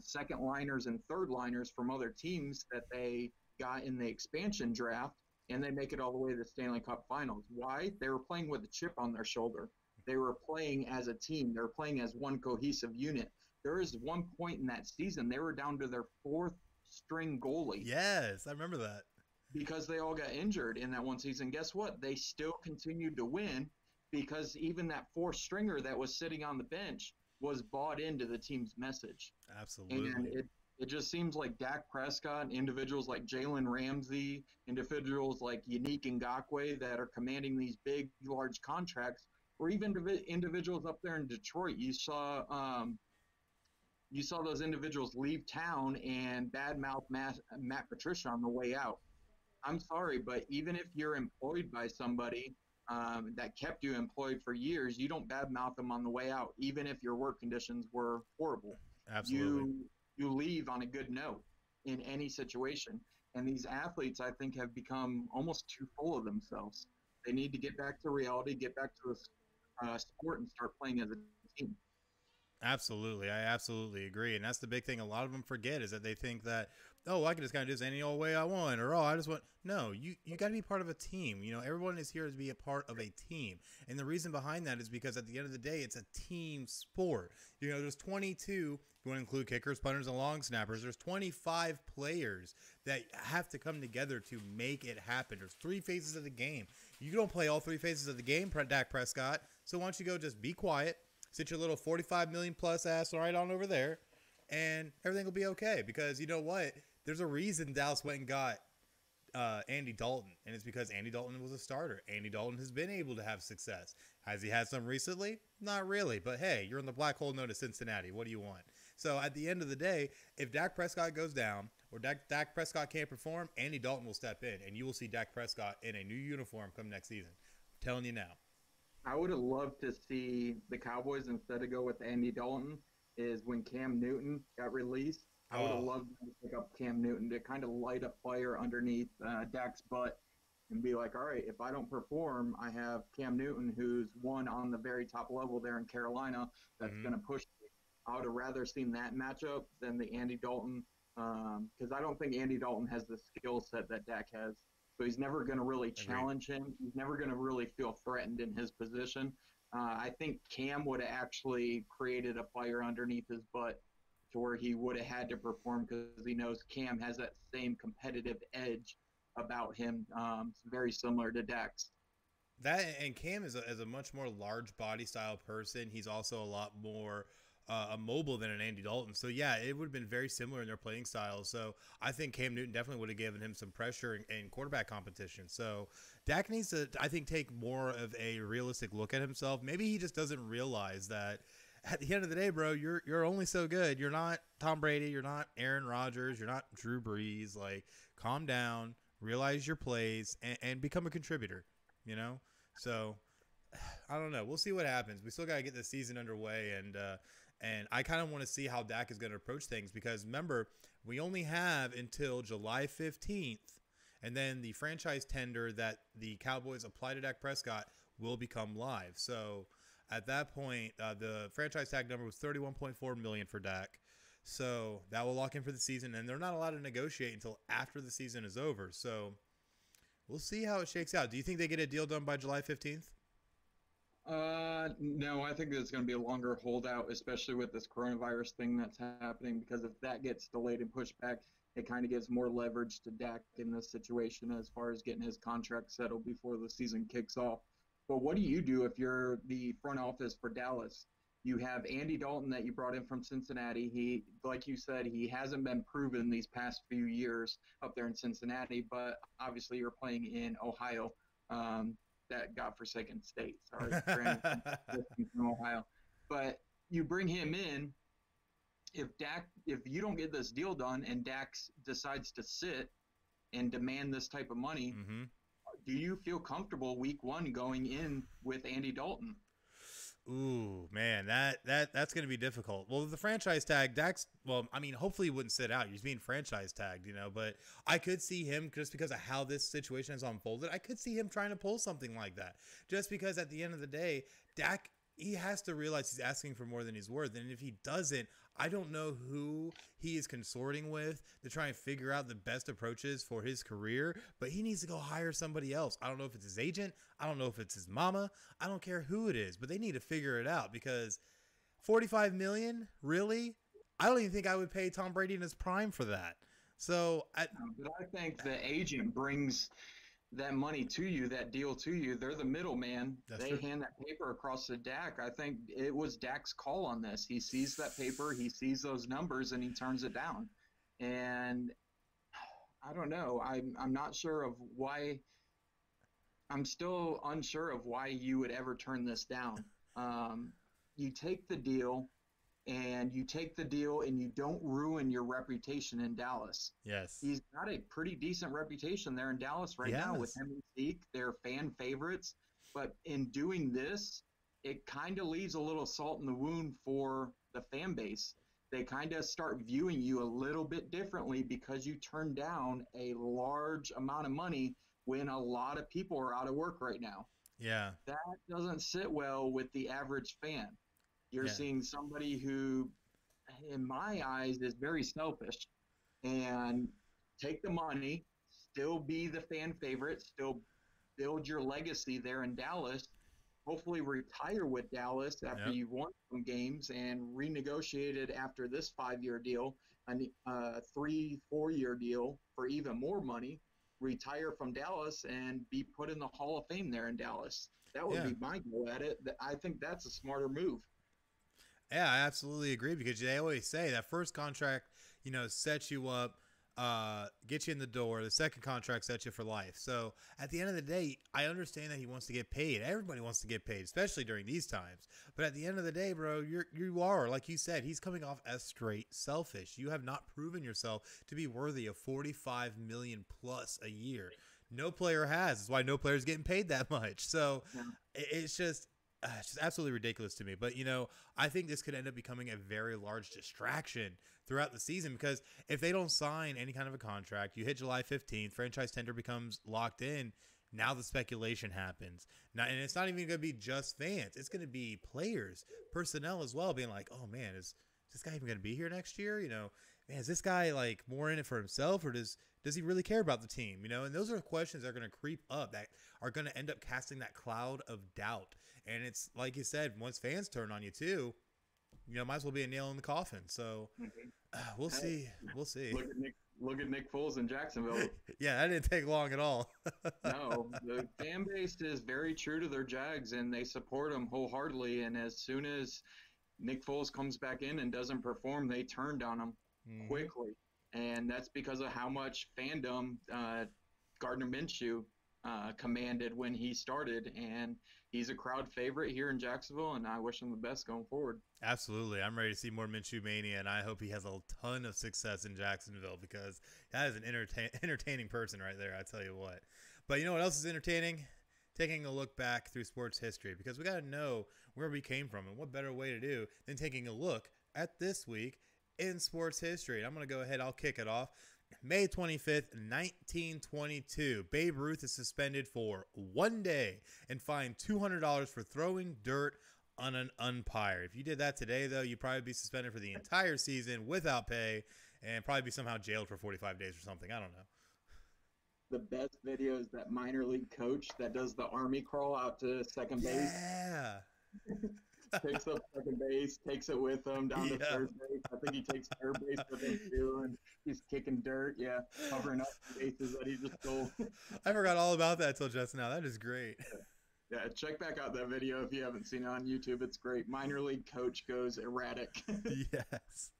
second liners and third liners from other teams that they got in the expansion draft, and they make it all the way to the Stanley Cup Finals. Why? They were playing with a chip on their shoulder. They were playing as a team. They were playing as one cohesive unit. There is one point in that season they were down to their 4th string goalie. Yes, I remember that. Because they all got injured in that one season. Guess what? They still continued to win because even that 4th stringer that was sitting on the bench was bought into the team's message. Absolutely. And it just seems like Dak Prescott, individuals like Jalen Ramsey, individuals like Yannick Ngakoue that are commanding these big, large contracts, or even individuals up there in Detroit. You saw those individuals leave town and badmouth Matt Patricia on the way out. I'm sorry, but even if you're employed by somebody that kept you employed for years, you don't badmouth them on the way out, even if your work conditions were horrible. Absolutely. You leave on a good note in any situation. And these athletes, I think, have become almost too full of themselves. They need to get back to reality, get back to the sport, and start playing as a team. Absolutely. I absolutely agree. And that's the big thing a lot of them forget is that they think that, oh, I can just kind of do this any old way I want, or, oh, I just want. No, you got to be part of a team. You know, everyone is here to be a part of a team. And the reason behind that is because at the end of the day, it's a team sport. You know, there's 22, if you want to include kickers, punters, and long snappers, there's 25 players that have to come together to make it happen. There's 3 phases of the game. You don't play all 3 phases of the game, Dak Prescott. So why don't you go just be quiet, sit your little 45 million plus ass right on over there, and everything will be okay. Because you know what? There's a reason Dallas went and got Andy Dalton, and it's because Andy Dalton was a starter. Andy Dalton has been able to have success. Has he had some recently? Not really. But hey, you're in the black hole known as Cincinnati. What do you want? So at the end of the day, if Dak Prescott goes down or Dak Prescott can't perform, Andy Dalton will step in, and you will see Dak Prescott in a new uniform come next season. I'm telling you now. I would have loved to see the Cowboys, instead of go with Andy Dalton, is when Cam Newton got released. I would have loved to pick up Cam Newton to kind of light a fire underneath Dak's butt and be like, all right, if I don't perform, I have Cam Newton, who's one on the very top level there in Carolina, that's going to push me. I would have rather seen that matchup than the Andy Dalton, because I don't think Andy Dalton has the skill set that Dak has. So he's never going to really challenge him. He's never going to really feel threatened in his position. I think Cam would have actually created a fire underneath his butt to where he would have had to perform, because he knows Cam has that same competitive edge about him. It's very similar to Dak's. That, and Cam is a much more large body style person. He's also a lot more mobile than an Andy Dalton. So, yeah, it would have been very similar in their playing styles. So I think Cam Newton definitely would have given him some pressure in quarterback competition. So Dak needs to, I think, take more of a realistic look at himself. Maybe he just doesn't realize that at the end of the day, bro, you're only so good. You're not Tom Brady. You're not Aaron Rodgers. You're not Drew Brees. Like, calm down, realize your plays, and become a contributor, you know? So I don't know. We'll see what happens. We still got to get the season underway, and I kind of want to see how Dak is going to approach things, because remember, we only have until July 15th, and then the franchise tender that the Cowboys apply to Dak Prescott will become live. So at that point, the franchise tag number was $31.4 million for Dak. So that will lock in for the season, and they're not allowed to negotiate until after the season is over. So we'll see how it shakes out. Do you think they get a deal done by July 15th? No, I think there's going to be a longer holdout, especially with this coronavirus thing that's happening, because if that gets delayed and pushed back, it kind of gives more leverage to Dak in this situation as far as getting his contract settled before the season kicks off. But what do you do if you're the front office for Dallas? You have Andy Dalton that you brought in from Cincinnati. He, like you said, he hasn't been proven these past few years up there in Cincinnati, but obviously you're playing in Ohio. That godforsaken state. Sorry, from Ohio. But you bring him in. If you don't get this deal done and Dak decides to sit and demand this type of money, mm-hmm. do you feel comfortable week one going in with Andy Dalton? Ooh, man, that's going to be difficult. Well, the franchise tag, Dak's, well, I mean, hopefully he wouldn't sit out. He's being franchise tagged, you know, but I could see him, just because of how this situation has unfolded, I could see him trying to pull something like that. Just because at the end of the day, Dak, he has to realize he's asking for more than he's worth. And if he doesn't, I don't know who he is consorting with to try and figure out the best approaches for his career, but he needs to go hire somebody else. I don't know if it's his agent. I don't know if it's his mama. I don't care who it is, but they need to figure it out, because $45 million, really? I don't even think I would pay Tom Brady in his prime for that. So I think the agent brings that money to you, that deal to you. They're the middleman. They true. Hand that paper across to Dak. I think it was Dak's call on this. He sees that paper, he sees those numbers, and he turns it down. And I don't know. I'm not sure of why. I'm still unsure of why you would ever turn this down. You take the deal, and you don't ruin your reputation in Dallas. Yes. He's got a pretty decent reputation there in Dallas right now with him and Zeke. They're fan favorites. But in doing this, it kind of leaves a little salt in the wound for the fan base. They kind of start viewing you a little bit differently because you turn down a large amount of money when a lot of people are out of work right now. Yeah. That doesn't sit well with the average fan. You're seeing somebody who, in my eyes, is very selfish, and take the money, still be the fan favorite, still build your legacy there in Dallas, hopefully retire with Dallas after you've won some games and renegotiated after this 5-year deal, a 3-4-year deal for even more money, retire from Dallas and be put in the Hall of Fame there in Dallas. That would be my goal at it. I think that's a smarter move. Yeah, I absolutely agree, because they always say that first contract, you know, sets you up, gets you in the door. The second contract sets you for life. So at the end of the day, I understand that he wants to get paid. Everybody wants to get paid, especially during these times. But at the end of the day, bro, you are, like you said, he's coming off as straight selfish. You have not proven yourself to be worthy of $45 million plus a year. No player has. That's why no player is getting paid that much. So it's just... it's just absolutely ridiculous to me. But, you know, I think this could end up becoming a very large distraction throughout the season, because if they don't sign any kind of a contract, you hit July 15th, franchise tender becomes locked in. Now the speculation happens. Now, and it's not even going to be just fans. It's going to be players, personnel as well, being like, oh, man, is this guy even going to be here next year? You know, man, is this guy like more in it for himself, or does he really care about the team? You know, and those are questions that are going to creep up, that are going to end up casting that cloud of doubt. And it's like you said, once fans turn on you too, you know, might as well be a nail in the coffin. So we'll see. Look at Nick look at Nick Foles in Jacksonville. Yeah, that didn't take long at all. No, the fan base is very true to their Jags, and they support them wholeheartedly. And as soon as Nick Foles comes back in and doesn't perform, they turned on him quickly. And that's because of how much fandom Gardner Minshew commanded when he started, and he's a crowd favorite here in Jacksonville, and I wish him the best going forward. Absolutely. I'm ready to see more Minshew mania, and I hope he has a ton of success in Jacksonville, because that is an entertaining person right there, I tell you what. But you know what else is entertaining? Taking a look back through sports history, because we got to know where we came from, and what better way to do than taking a look at this week in sports history. And I'm going to go ahead, I'll kick it off. May 25th, 1922, Babe Ruth is suspended for 1 day and fined $200 for throwing dirt on an umpire. If you did that today, though, you'd probably be suspended for the entire season without pay and probably be somehow jailed for 45 days or something. I don't know. The best video is that minor league coach that does the army crawl out to second base. Yeah. Takes up second base, takes it with him down to third base. I think he takes third base with him too, and he's kicking dirt, covering up the bases that he just stole. I forgot all about that till just now. That is great. Yeah, check back out that video if you haven't seen it on YouTube. It's great. Minor league coach goes erratic. Yes.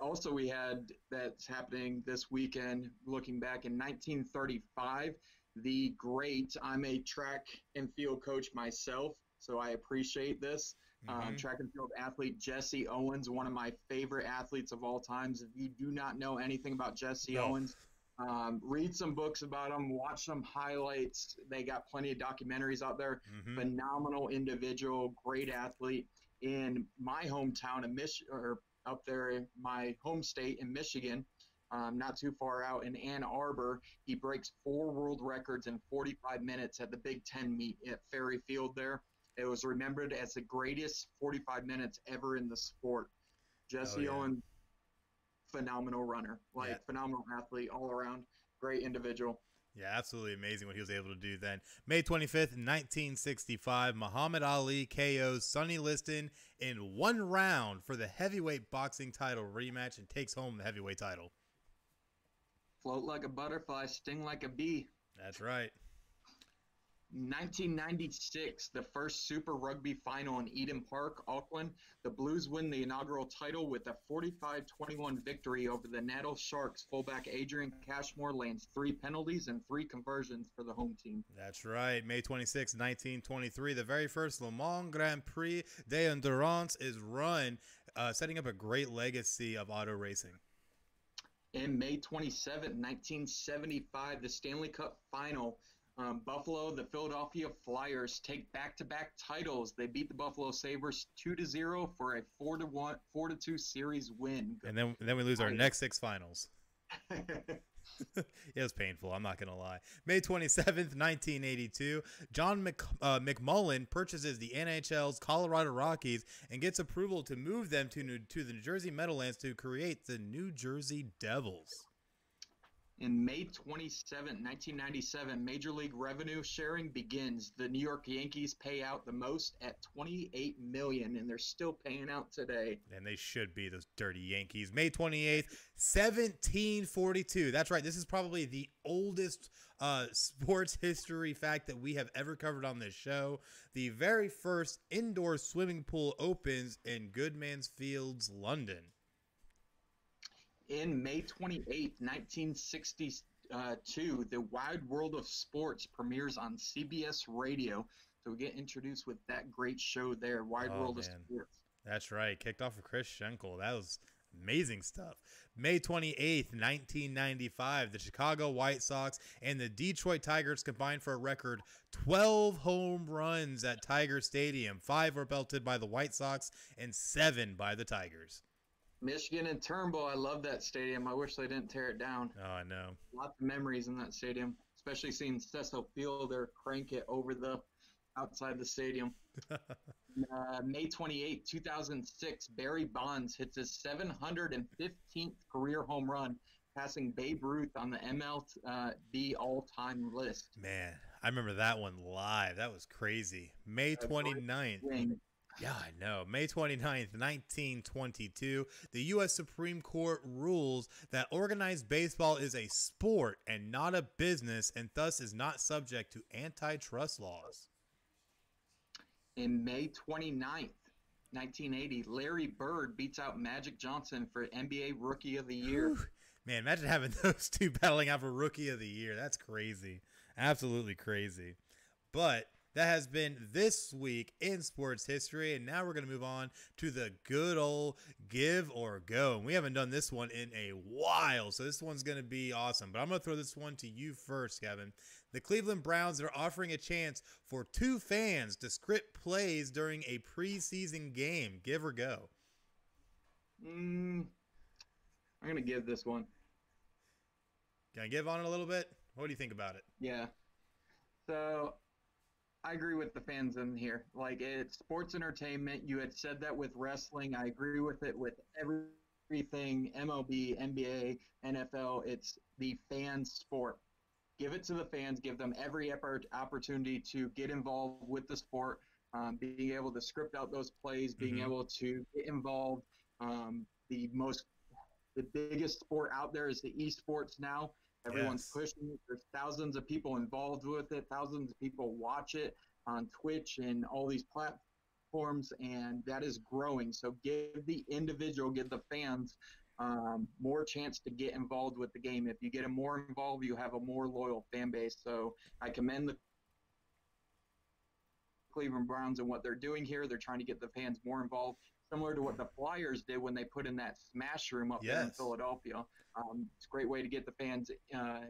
Also, we had that's happening this weekend. Looking back in 1935, the great. I'm a track and field coach myself, so I appreciate this. Track and field athlete Jesse Owens, one of my favorite athletes of all times. If you do not know anything about Jesse Owens, read some books about him, watch some highlights. They got plenty of documentaries out there. Phenomenal individual, great athlete. In my hometown of up there in my home state in Michigan, not too far out in Ann Arbor, he breaks 4 world records in 45 minutes at the Big Ten meet at Ferry Field there. It was remembered as the greatest 45 minutes ever in the sport. Jesse Owens, phenomenal runner, phenomenal athlete all around, great individual. Yeah, absolutely amazing what he was able to do then. May 25th, 1965, Muhammad Ali KOs Sonny Liston in 1 round for the heavyweight boxing title rematch and takes home the heavyweight title. Float like a butterfly, sting like a bee. That's right. 1996, the first Super Rugby final in Eden Park, Auckland. The Blues win the inaugural title with a 45-21 victory over the Natal Sharks. Fullback Adrian Cashmore lands 3 penalties and 3 conversions for the home team. That's right. May 26, 1923, the very first Le Mans Grand Prix d'Endurance is run, setting up a great legacy of auto racing. In May 27, 1975, the Stanley Cup final. Buffalo, the Philadelphia Flyers take back-to-back titles. They beat the Buffalo Sabres 2-0 for a 4-2 series win. And then we lose our next 6 finals. It was painful, I'm not going to lie. May 27th, 1982, John McMullen purchases the NHL's Colorado Rockies and gets approval to move them to the New Jersey Meadowlands to create the New Jersey Devils. In May 27, 1997, Major League revenue sharing begins. The New York Yankees pay out the most at $28 million, and they're still paying out today. And they should be, those dirty Yankees. May 28, 1742. That's right. This is probably the oldest sports history fact that we have ever covered on this show. The very first indoor swimming pool opens in Goodman's Fields, London. In May 28, 1962, The Wide World of Sports premieres on CBS Radio. So we get introduced with that great show there, Wide World of Sports. That's right. Kicked off with Chris Schenkel. That was amazing stuff. May 28, 1995, the Chicago White Sox and the Detroit Tigers combined for a record 12 home runs at Tiger Stadium. 5 were belted by the White Sox and 7 by the Tigers. Michigan and Turnbull, I love that stadium. I wish they didn't tear it down. Oh, I know. Lots of memories in that stadium, especially seeing Cecil Fielder crank it over the outside the stadium. May 28, 2006, Barry Bonds hits his 715th career home run, passing Babe Ruth on the MLB all-time list. Man, I remember that one live. That was crazy. May 29th. Yeah, I know. May 29th, 1922, the U.S. Supreme Court rules that organized baseball is a sport and not a business, and thus is not subject to antitrust laws. In May 29th, 1980, Larry Bird beats out Magic Johnson for NBA Rookie of the Year. Man, imagine having those two battling out for Rookie of the Year. That's crazy. Absolutely crazy. But that has been this week in sports history, and now we're going to move on to the good old give or go. And we haven't done this one in a while, so this one's going to be awesome. But I'm going to throw this one to you first, Kevin. The Cleveland Browns are offering a chance for two fans to script plays during a preseason game. Give or go? I'm going to give this one. Can I give on it a little bit? What do you think about it? Yeah. So I agree with the fans in here. Like, it's sports entertainment. You had said that with wrestling. I agree with it with everything, MLB, NBA, NFL. It's the fans' sport. Give it to the fans. Give them every opportunity to get involved with the sport, being able to script out those plays, being able to get involved. The biggest sport out there is the esports now. Everyone's pushing it. There's thousands of people involved with it. Thousands of people watch it on Twitch and all these platforms, and that is growing. So give the individual, give the fans more chance to get involved with the game. If you get them more involved, you have a more loyal fan base. So I commend the Cleveland Browns and what they're doing here. They're trying to get the fans more involved, similar to what the Flyers did when they put in that smash room up there in Philadelphia. It's a great way to get the fans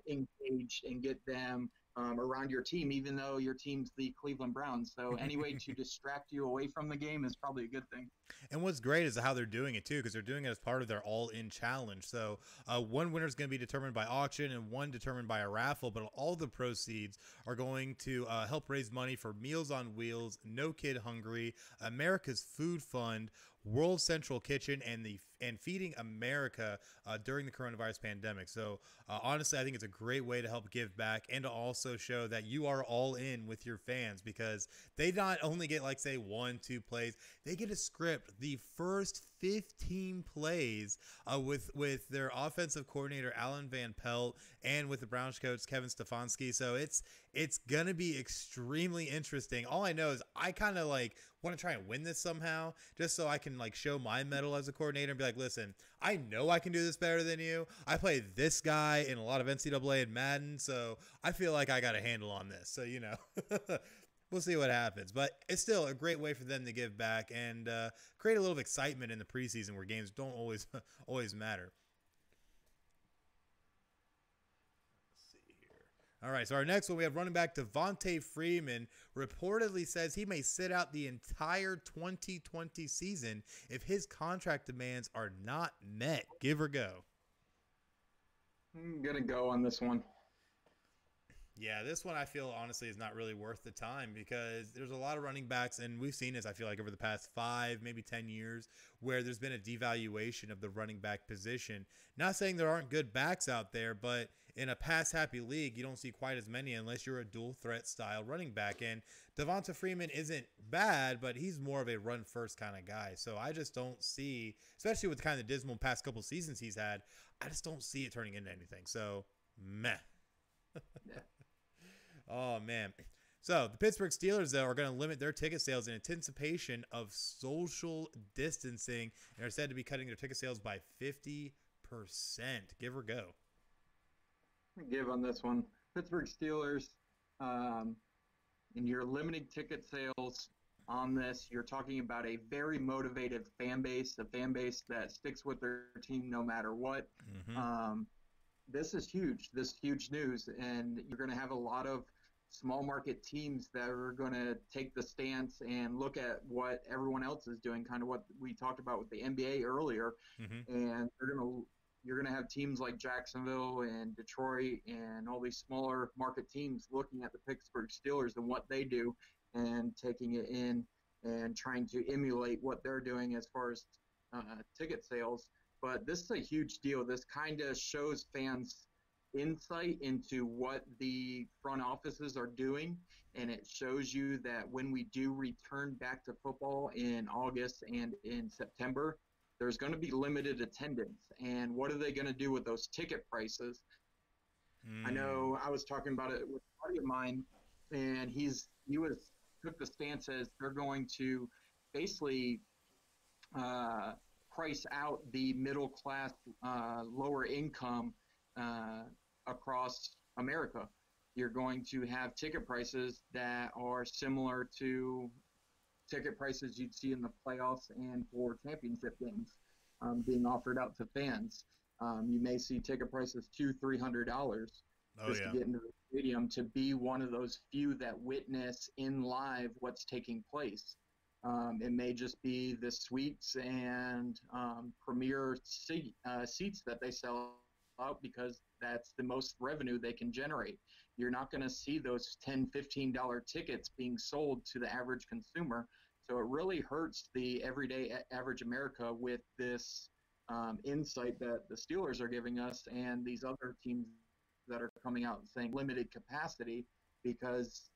engaged and get them around your team, even though your team's the Cleveland Browns. So any way to distract you away from the game is probably a good thing. And what's great is how they're doing it, too, because they're doing it as part of their all-in challenge. So one winner is going to be determined by auction and one determined by a raffle, but all the proceeds are going to help raise money for Meals on Wheels, No Kid Hungry, America's Food Fund, World Central Kitchen, and Feeding America during the coronavirus pandemic. So honestly, I think it's a great way to help give back and to also show that you are all in with your fans, because they not only get, like, say, 1-2 plays, they get a script the first 15 plays with their offensive coordinator Alan Van Pelt and with the Browns coach Kevin Stefanski. So it's gonna be extremely interesting. All I know is I kind of like want to try and win this somehow, just so I can like show my medal as a coordinator and be like, listen, I know I can do this better than you. I play this guy in a lot of NCAA and Madden, so I feel like I got a handle on this. So you know. We'll see what happens, but it's still a great way for them to give back and create a little excitement in the preseason where games don't always matter. Let's see here. All right, so our next one, we have running back Devontae Freeman reportedly says he may sit out the entire 2020 season if his contract demands are not met. Give or go? I'm going to go on this one. Yeah, this one I feel honestly is not really worth the time, because there's a lot of running backs, and we've seen this, I feel like, over the past 5, maybe 10 years, where there's been a devaluation of the running back position. Not saying there aren't good backs out there, but in a pass-happy league, you don't see quite as many unless you're a dual-threat style running back. And Devonta Freeman isn't bad, but he's more of a run-first kind of guy. So I just don't see, especially with the kind of dismal past couple seasons he's had, I just don't see it turning into anything. So, meh. Yeah. Oh, man. So the Pittsburgh Steelers, though, are going to limit their ticket sales in anticipation of social distancing and are said to be cutting their ticket sales by 50%. Give or go? Give on this one. Pittsburgh Steelers, and you're limiting ticket sales on this. You're talking about a very motivated fan base, a fan base that sticks with their team no matter what. This is huge. This is huge news, and you're going to have a lot of small market teams that are going to take the stance and look at what everyone else is doing, kind of what we talked about with the NBA earlier. And you're going to have teams like Jacksonville and Detroit and all these smaller market teams looking at the Pittsburgh Steelers and what they do and taking it in and trying to emulate what they're doing as far as ticket sales. But this is a huge deal. This kind of shows fans insight into what the front offices are doing, and it shows you that when we do return back to football in August and in September, there's going to be limited attendance. And what are they going to do with those ticket prices? I know I was talking about it with a buddy of mine, and he took the stance as they're going to basically price out the middle class, lower income across America. You're going to have ticket prices that are similar to ticket prices you'd see in the playoffs and for championship games being offered out to fans. You may see ticket prices $200-$300 to get into the stadium, to be one of those few that witness in live what's taking place. It may just be the suites and premier seats that they sell out because that's the most revenue they can generate. You're not going to see those $10, $15 tickets being sold to the average consumer. So it really hurts the everyday average America with this insight that the Steelers are giving us and these other teams that are coming out and saying limited capacity, because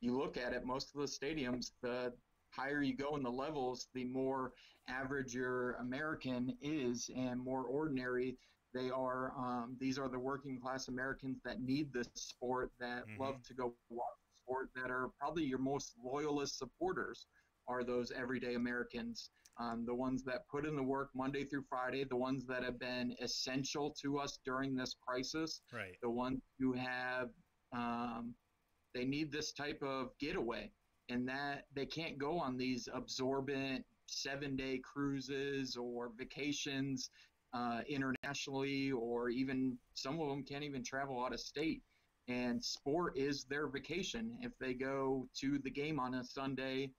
you look at it, most of the stadiums, the higher you go in the levels, the more average your American is and more ordinary they are. These are the working class Americans that need this sport, that love to go watch the sport, that are probably your most loyalist supporters are those everyday Americans, the ones that put in the work Monday through Friday, the ones that have been essential to us during this crisis, right? The ones who have they need this type of getaway, and that they can't go on these absorbent 7-day cruises or vacations internationally, or even some of them can't even travel out of state. And sport is their vacation. If they go to the game on a Sunday,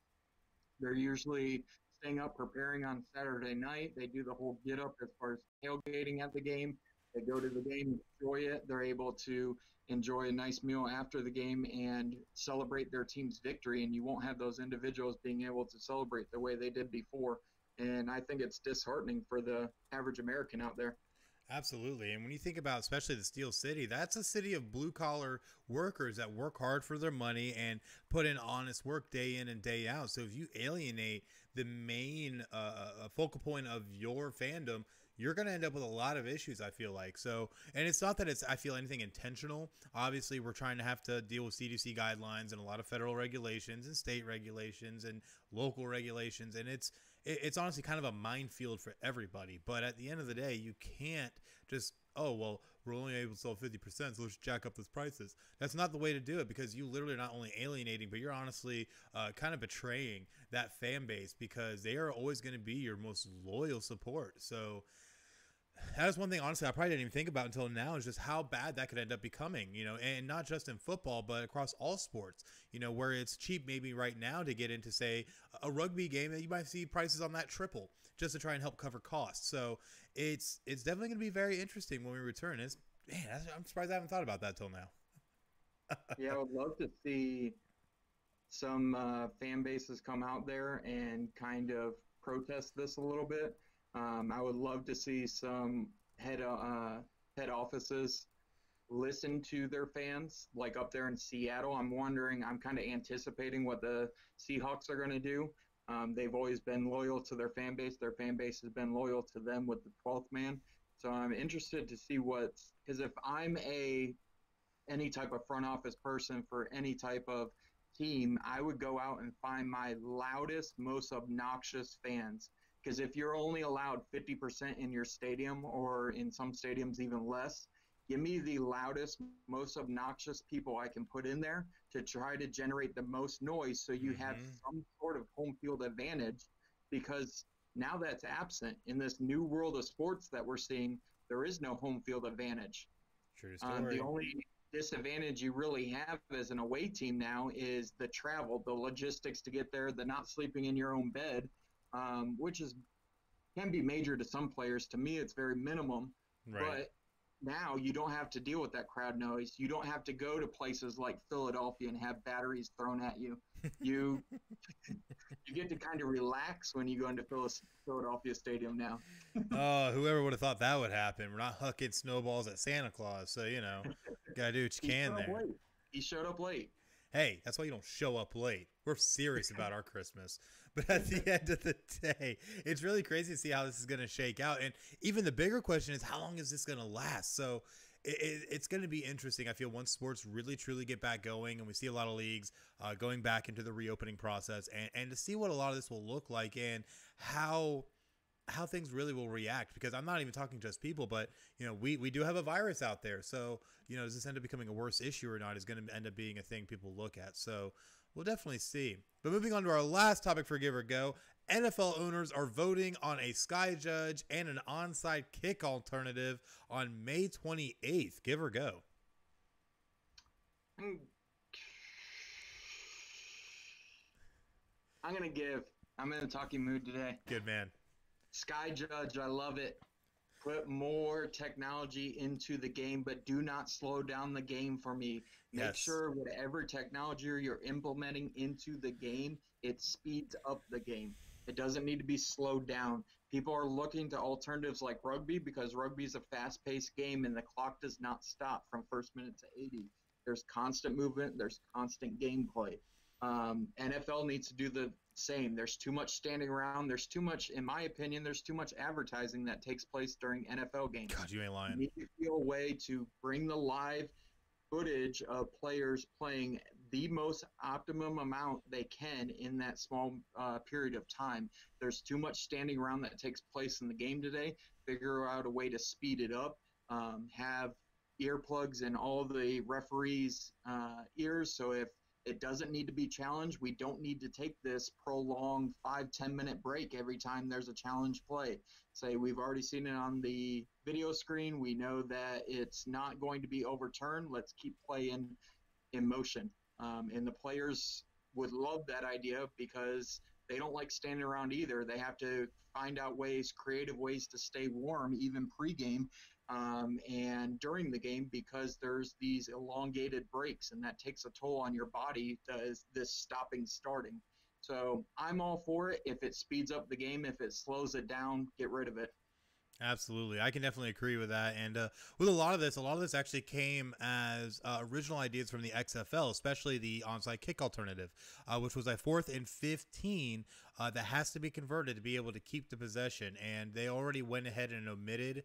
they're usually staying up preparing on Saturday night. They do the whole get up as far as tailgating at the game. They go to the game, enjoy it. They're able to enjoy a nice meal after the game and celebrate their team's victory. And you won't have those individuals being able to celebrate the way they did before. And I think it's disheartening for the average American out there. Absolutely. And when you think about especially the Steel City, that's a city of blue-collar workers that work hard for their money and put in honest work day in and day out. So if you alienate the main focal point of your fandom, you're going to end up with a lot of issues, I feel like. So, and it's not that it's, I feel, anything intentional. Obviously, we're trying to have to deal with CDC guidelines and a lot of federal regulations and state regulations and local regulations. And it's honestly kind of a minefield for everybody. But at the end of the day, you can't just, oh, well, we're only able to sell 50%, so let's jack up those prices. That's not the way to do it, because you literally are not only alienating, but you're honestly kind of betraying that fan base, because they are always going to be your most loyal support. So that is one thing, honestly, I probably didn't even think about until now, is just how bad that could end up becoming, you know, and not just in football, but across all sports, you know, where it's cheap maybe right now to get into, say, a rugby game, that you might see prices on that triple just to try and help cover costs. So it's definitely going to be very interesting when we return. It's, man, I'm surprised I haven't thought about that till now. Yeah, I would love to see some fan bases come out there and kind of protest this a little bit. I would love to see some head offices listen to their fans, like up there in Seattle. I'm kind of anticipating what the Seahawks are going to do. They've always been loyal to their fan base. Their fan base has been loyal to them with the 12th man. So I'm interested to see because if I'm any type of front office person for any type of team, I would go out and find my loudest, most obnoxious fans. Because if you're only allowed 50% in your stadium, or in some stadiums even less, give me the loudest, most obnoxious people I can put in there to try to generate the most noise, so you have some sort of home field advantage. Because now that's absent in this new world of sports that we're seeing. There is no home field advantage. True story. The only disadvantage you really have as an away team now is the travel, the logistics to get there, the not sleeping in your own bed. Which can be major to some players. To me, it's very minimum. Right. But now you don't have to deal with that crowd noise. You don't have to go to places like Philadelphia and have batteries thrown at you. You get to kind of relax when you go into Philadelphia Stadium now. Oh, whoever would have thought that would happen? We're not hucking snowballs at Santa Claus, so you know, gotta do what you can there. He showed up late. Hey, that's why you don't show up late. We're serious about our Christmas. But at the end of the day, it's really crazy to see how this is going to shake out. And even the bigger question is, how long is this going to last? So it's going to be interesting. I feel once sports really, truly get back going, and we see a lot of leagues going back into the reopening process, and to see what a lot of this will look like and how things really will react, because I'm not even talking just people, but you know, we do have a virus out there. So, you know, does this end up becoming a worse issue or not is going to end up being a thing people look at. So we'll definitely see. But moving on to our last topic for Give or Go, NFL owners are voting on a sky judge and an onside kick alternative on May 28th. Give or Go. I'm in a talking mood today. Good man. Sky judge, I love it. Put more technology into the game, but do not slow down the game for me. Make sure whatever technology you're implementing into the game, it speeds up the game. It doesn't need to be slowed down. People are looking to alternatives like rugby because rugby is a fast-paced game and the clock does not stop from first minute to 80. There's constant movement. There's constant gameplay. NFL needs to do the same. There's too much standing around. There's too much, in my opinion, there's too much advertising that takes place during NFL games. God, you ain't lying. You need to feel a way to bring the live footage of players playing the most optimum amount they can in that small period of time. There's too much standing around that takes place in the game today. Figure out a way to speed it up. Have earplugs in all the referees' ears, so if it doesn't need to be challenged. We don't need to take this prolonged 5-10 minute break every time there's a challenge play. Say we've already seen it on the video screen. We know that it's not going to be overturned. Let's keep playing in motion. And the players would love that idea because they don't like standing around either. They have to find out ways, creative ways to stay warm, even pregame and during the game, because there's these elongated breaks, and that takes a toll on your body, does this stopping, starting. So I'm all for it. If it speeds up the game, if it slows it down, get rid of it. Absolutely. I can definitely agree with that. And with a lot of this actually came as original ideas from the XFL, especially the onside kick alternative, which was a 4th and 15 that has to be converted to be able to keep the possession. And they already went ahead and omitted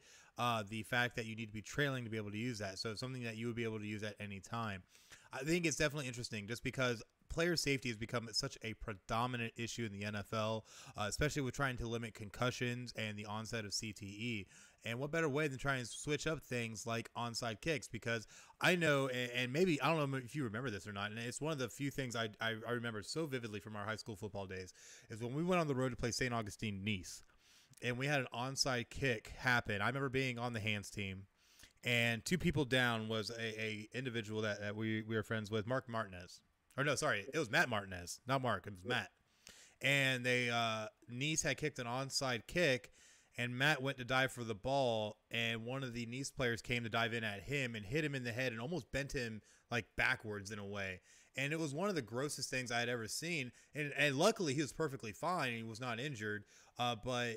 the fact that you need to be trailing to be able to use that. So it's something that you would be able to use at any time. I think it's definitely interesting just because player safety has become such a predominant issue in the NFL, especially with trying to limit concussions and the onset of CTE. And what better way than trying to switch up things like onside kicks? Because I know, and maybe, I don't know if you remember this or not, and it's one of the few things I remember so vividly from our high school football days, is when we went on the road to play St. Augustine Nice, and we had an onside kick happen. I remember being on the hands team, and two people down was a individual that we were friends with, Mark Martinez. Or no, sorry, it was Matt Martinez, not Mark, it was Matt. And they Nice had kicked an onside kick, and Matt went to dive for the ball, and one of the Nice players came to dive in at him and hit him in the head and almost bent him like backwards in a way. And it was one of the grossest things I had ever seen. And luckily, he was perfectly fine and he was not injured, but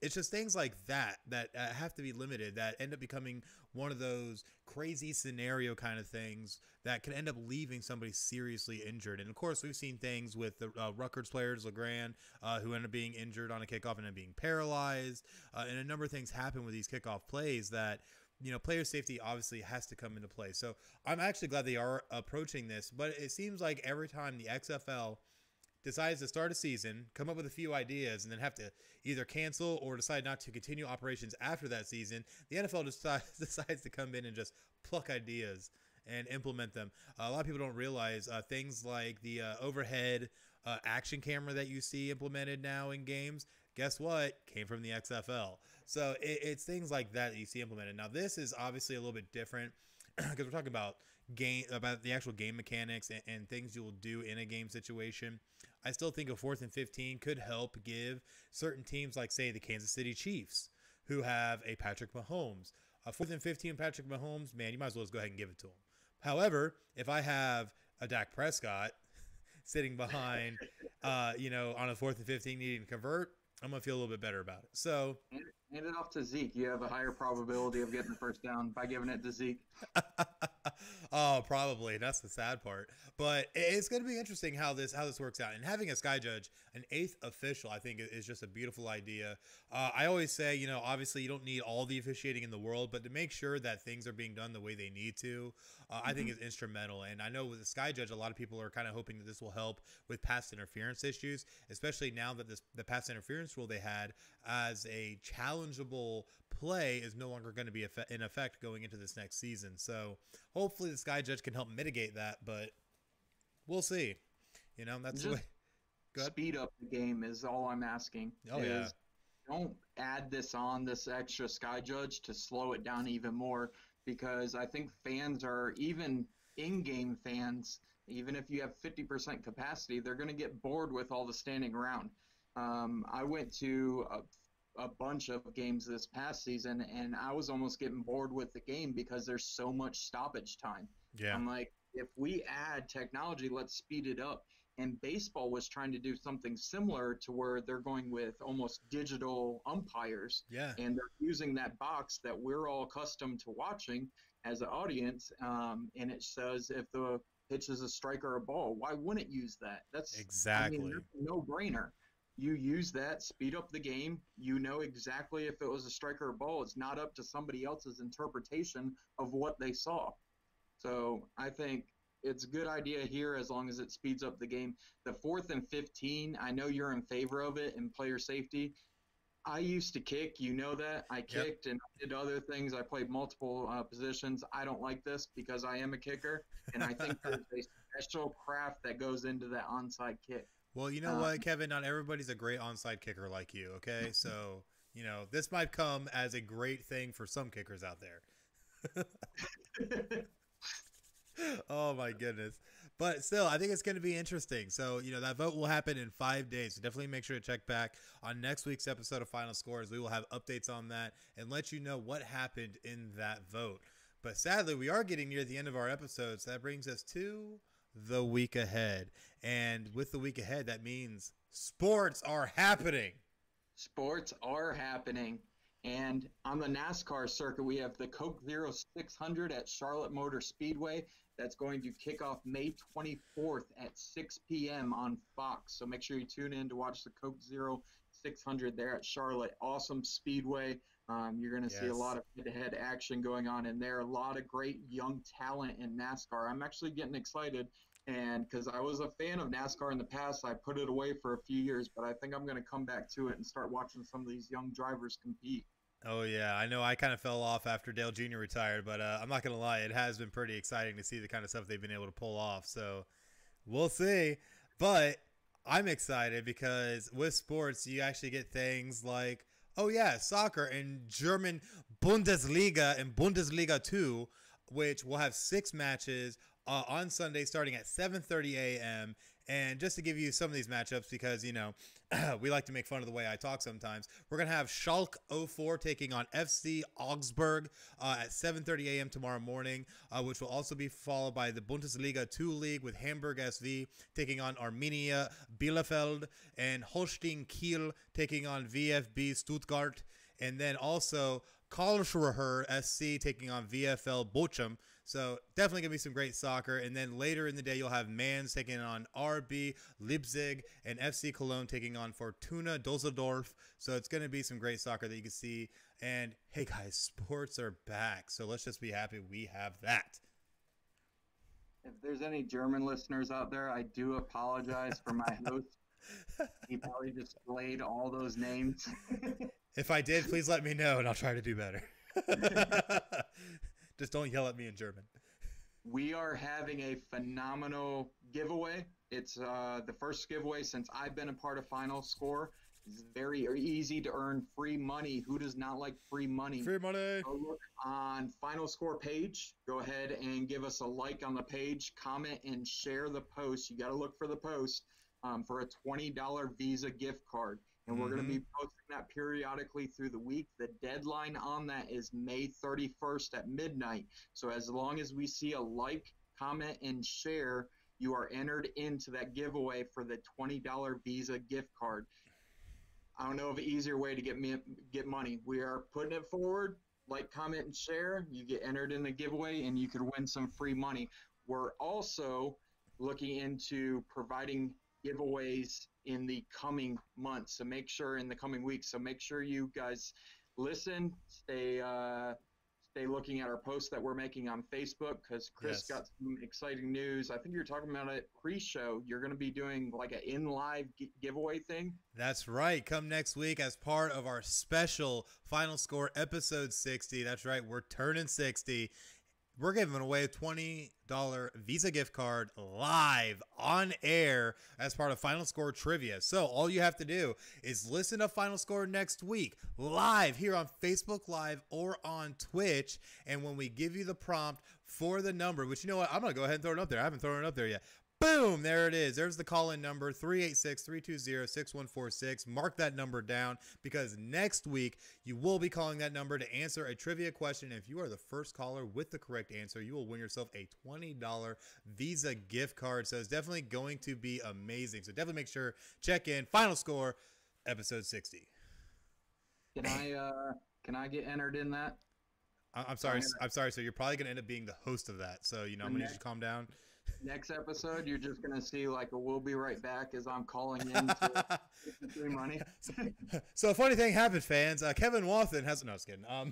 it's just things like that have to be limited, that end up becoming one of those crazy scenario kind of things that can end up leaving somebody seriously injured. And, of course, we've seen things with the Rutgers players, LeGrand, who ended up being injured on a kickoff and ended up being paralyzed. And a number of things happen with these kickoff plays that, you know, player safety obviously has to come into play. So I'm actually glad they are approaching this. But it seems like every time the XFL – decides to start a season, come up with a few ideas, and then have to either cancel or decide not to continue operations after that season, the NFL just decides to come in and just pluck ideas and implement them. A lot of people don't realize things like the overhead action camera that you see implemented now in games, guess what? Came from the XFL. So it's things like that you see implemented. Now, this is obviously a little bit different, because we're talking about the actual game mechanics and things you will do in a game situation. I still think a 4th and 15 could help give certain teams, like say the Kansas City Chiefs, who have a Patrick Mahomes, a 4th and 15 Patrick Mahomes. Man, you might as well just go ahead and give it to him. However, if I have a Dak Prescott sitting behind, on a 4th and 15 needing to convert, I'm going to feel a little bit better about it. So hand it off to Zeke. You have a higher probability of getting the first down by giving it to Zeke. Oh, probably. That's the sad part. But it's going to be interesting how this works out. And having a sky judge, an 8th official, I think is just a beautiful idea. I always say, obviously you don't need all the officiating in the world, but to make sure that things are being done the way they need to, I think is instrumental. And I know with the sky judge, a lot of people are kind of hoping that this will help with past interference issues, especially now that the past interference rule they had as a challengeable play is no longer going to be in effect going into this next season. So hopefully the sky judge can help mitigate that, but we'll see. That's just the way. Go ahead. Speed up the game is all I'm asking. Oh yeah. Don't add this extra sky judge to slow it down even more, because I think fans are, even in-game fans, even if you have 50% capacity, they're going to get bored with all the standing around. I went to a bunch of games this past season, and I was almost getting bored with the game because there's so much stoppage time. Yeah. I'm like, if we add technology, let's speed it up. And baseball was trying to do something similar to where they're going with almost digital umpires. Yeah. And they're using that box that we're all accustomed to watching as an audience, and it says if the pitch is a strike or a ball, why wouldn't it use that? That's exactly, that's a no-brainer. You use that, speed up the game. You know exactly if it was a strike or a ball. It's not up to somebody else's interpretation of what they saw. So I think it's a good idea here as long as it speeds up the game. The 4th and 15, I know you're in favor of it in player safety. I used to kick. You know that. I kicked, yep, and I did other things. I played multiple positions. I don't like this because I am a kicker, and I think there's a special craft that goes into that onside kick. Well, you know what, Kevin? Not everybody's a great onside kicker like you, okay? So, this might come as a great thing for some kickers out there. Oh, my goodness. But still, I think it's going to be interesting. So, that vote will happen in 5 days. So definitely make sure to check back on next week's episode of Final Scores. We will have updates on that and let you know what happened in that vote. But sadly, we are getting near the end of our episode, so that brings us to the week ahead. And with the week ahead, that means sports are happening. Sports are happening. And on the NASCAR circuit, we have the Coke Zero 600 at Charlotte Motor Speedway. That's going to kick off May 24th at 6 p.m. on Fox. So make sure you tune in to watch the Coke Zero 600 there at Charlotte. Awesome speedway. You're going to see a lot of head-to-head action going on in there. A lot of great young talent in NASCAR. I'm actually getting excited, and because I was a fan of NASCAR in the past, I put it away for a few years, but I think I'm going to come back to it and start watching some of these young drivers compete. Oh, yeah. I know I kind of fell off after Dale Jr. retired, but I'm not going to lie. It has been pretty exciting to see the kind of stuff they've been able to pull off. So we'll see. But I'm excited because with sports, you actually get things like, oh, yeah, soccer and German Bundesliga and Bundesliga 2, which will have 6 matches on Sunday starting at 7:30 a.m. And just to give you some of these matchups, because, we like to make fun of the way I talk sometimes, we're going to have Schalke 04 taking on FC Augsburg at 7:30 a.m. tomorrow morning, which will also be followed by the Bundesliga 2 League with Hamburg SV taking on Arminia Bielefeld and Holstein Kiel taking on VfB Stuttgart. And then also Karlsruher SC taking on VfL Bochum. So definitely going to be some great soccer. And then later in the day, you'll have Mainz taking on RB Leipzig and FC Cologne taking on Fortuna Düsseldorf. So it's going to be some great soccer that you can see. And hey, guys, sports are back. So let's just be happy we have that. If there's any German listeners out there, I do apologize for my host. He probably just played all those names. If I did, please let me know, and I'll try to do better. Just don't yell at me in German. We are having a phenomenal giveaway. It's the first giveaway since I've been a part of Final Score. It's very easy to earn free money. Who does not like free money? Free money. Go look on Final Score page. Go ahead and give us a like on the page, comment, and share the post. You got to look for the post for a $20 Visa gift card. And we're going to be posting that periodically through the week. The deadline on that is May 31st at midnight. So as long as we see a like, comment, and share you are entered into that giveaway for the $20 Visa gift card. I don't know of an easier way to get money. We are putting it forward. Like, comment, and share. You get entered in the giveaway, and you could win some free money. We're also looking into providing giveaways in the coming months. So make sure in the coming weeks. So make sure you guys listen. Stay looking at our posts that we're making on Facebook, because Chris got some exciting news. I think you're talking about it pre-show. You're going to be doing like an in-live giveaway thing. That's right. Come next week as part of our special Final Score episode 60. That's right. We're turning 60. We're giving away a $20 Visa gift card live on air as part of Final Score Trivia. So all you have to do is listen to Final Score next week live here on Facebook Live or on Twitch. And when we give you the prompt for the number, which, you know what, I'm going to go ahead and throw it up there. I haven't thrown it up there yet. Boom, there it is. There's the call-in number, 386-320-6146. Mark that number down, because next week you will be calling that number to answer a trivia question. If you are the first caller with the correct answer, you will win yourself a $20 Visa gift card. So it's definitely going to be amazing. So definitely make sure, check in, Final Score, episode 60. Can I get entered in that? I'm sorry. So you're probably going to end up being the host of that. So, you know, I'm going to need you to calm down. Next episode, you're just going to see like a "we'll be right back" as I'm calling in to get free money. So a funny thing happened, fans. Kevin Wathen has – no, I was kidding. Oh,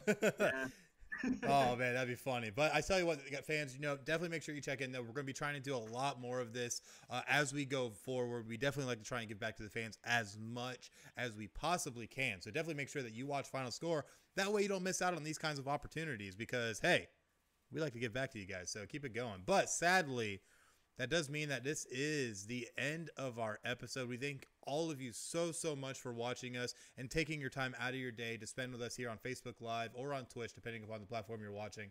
man, that'd be funny. But I tell you what, fans, you know, definitely make sure you check in, though. We're going to be trying to do a lot more of this as we go forward. We definitely like to try and give back to the fans as much as we possibly can. So definitely make sure that you watch Final Score. That way you don't miss out on these kinds of opportunities, because, hey, we like to give back to you guys. So keep it going. But sadly, that does mean that this is the end of our episode. We thank all of you so, so much for watching us and taking your time out of your day to spend with us here on Facebook Live or on Twitch, depending upon the platform you're watching.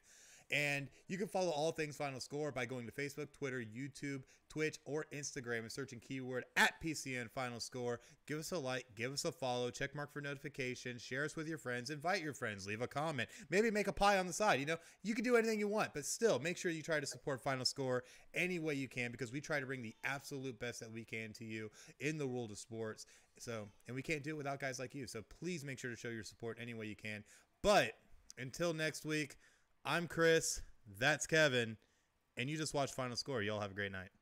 And you can follow all things Final Score by going to Facebook, Twitter, YouTube, Twitch, or Instagram and searching keyword @PCN Final Score. Give us a like, give us a follow, check mark for notifications, share us with your friends, invite your friends, leave a comment, maybe make a pie on the side. You know, you can do anything you want, but still make sure you try to support Final Score any way you can, because we try to bring the absolute best that we can to you in the world of sports. So, and we can't do it without guys like you. So please make sure to show your support any way you can. But until next week, I'm Chris, that's Kevin, and you just watched Final Score. Y'all have a great night.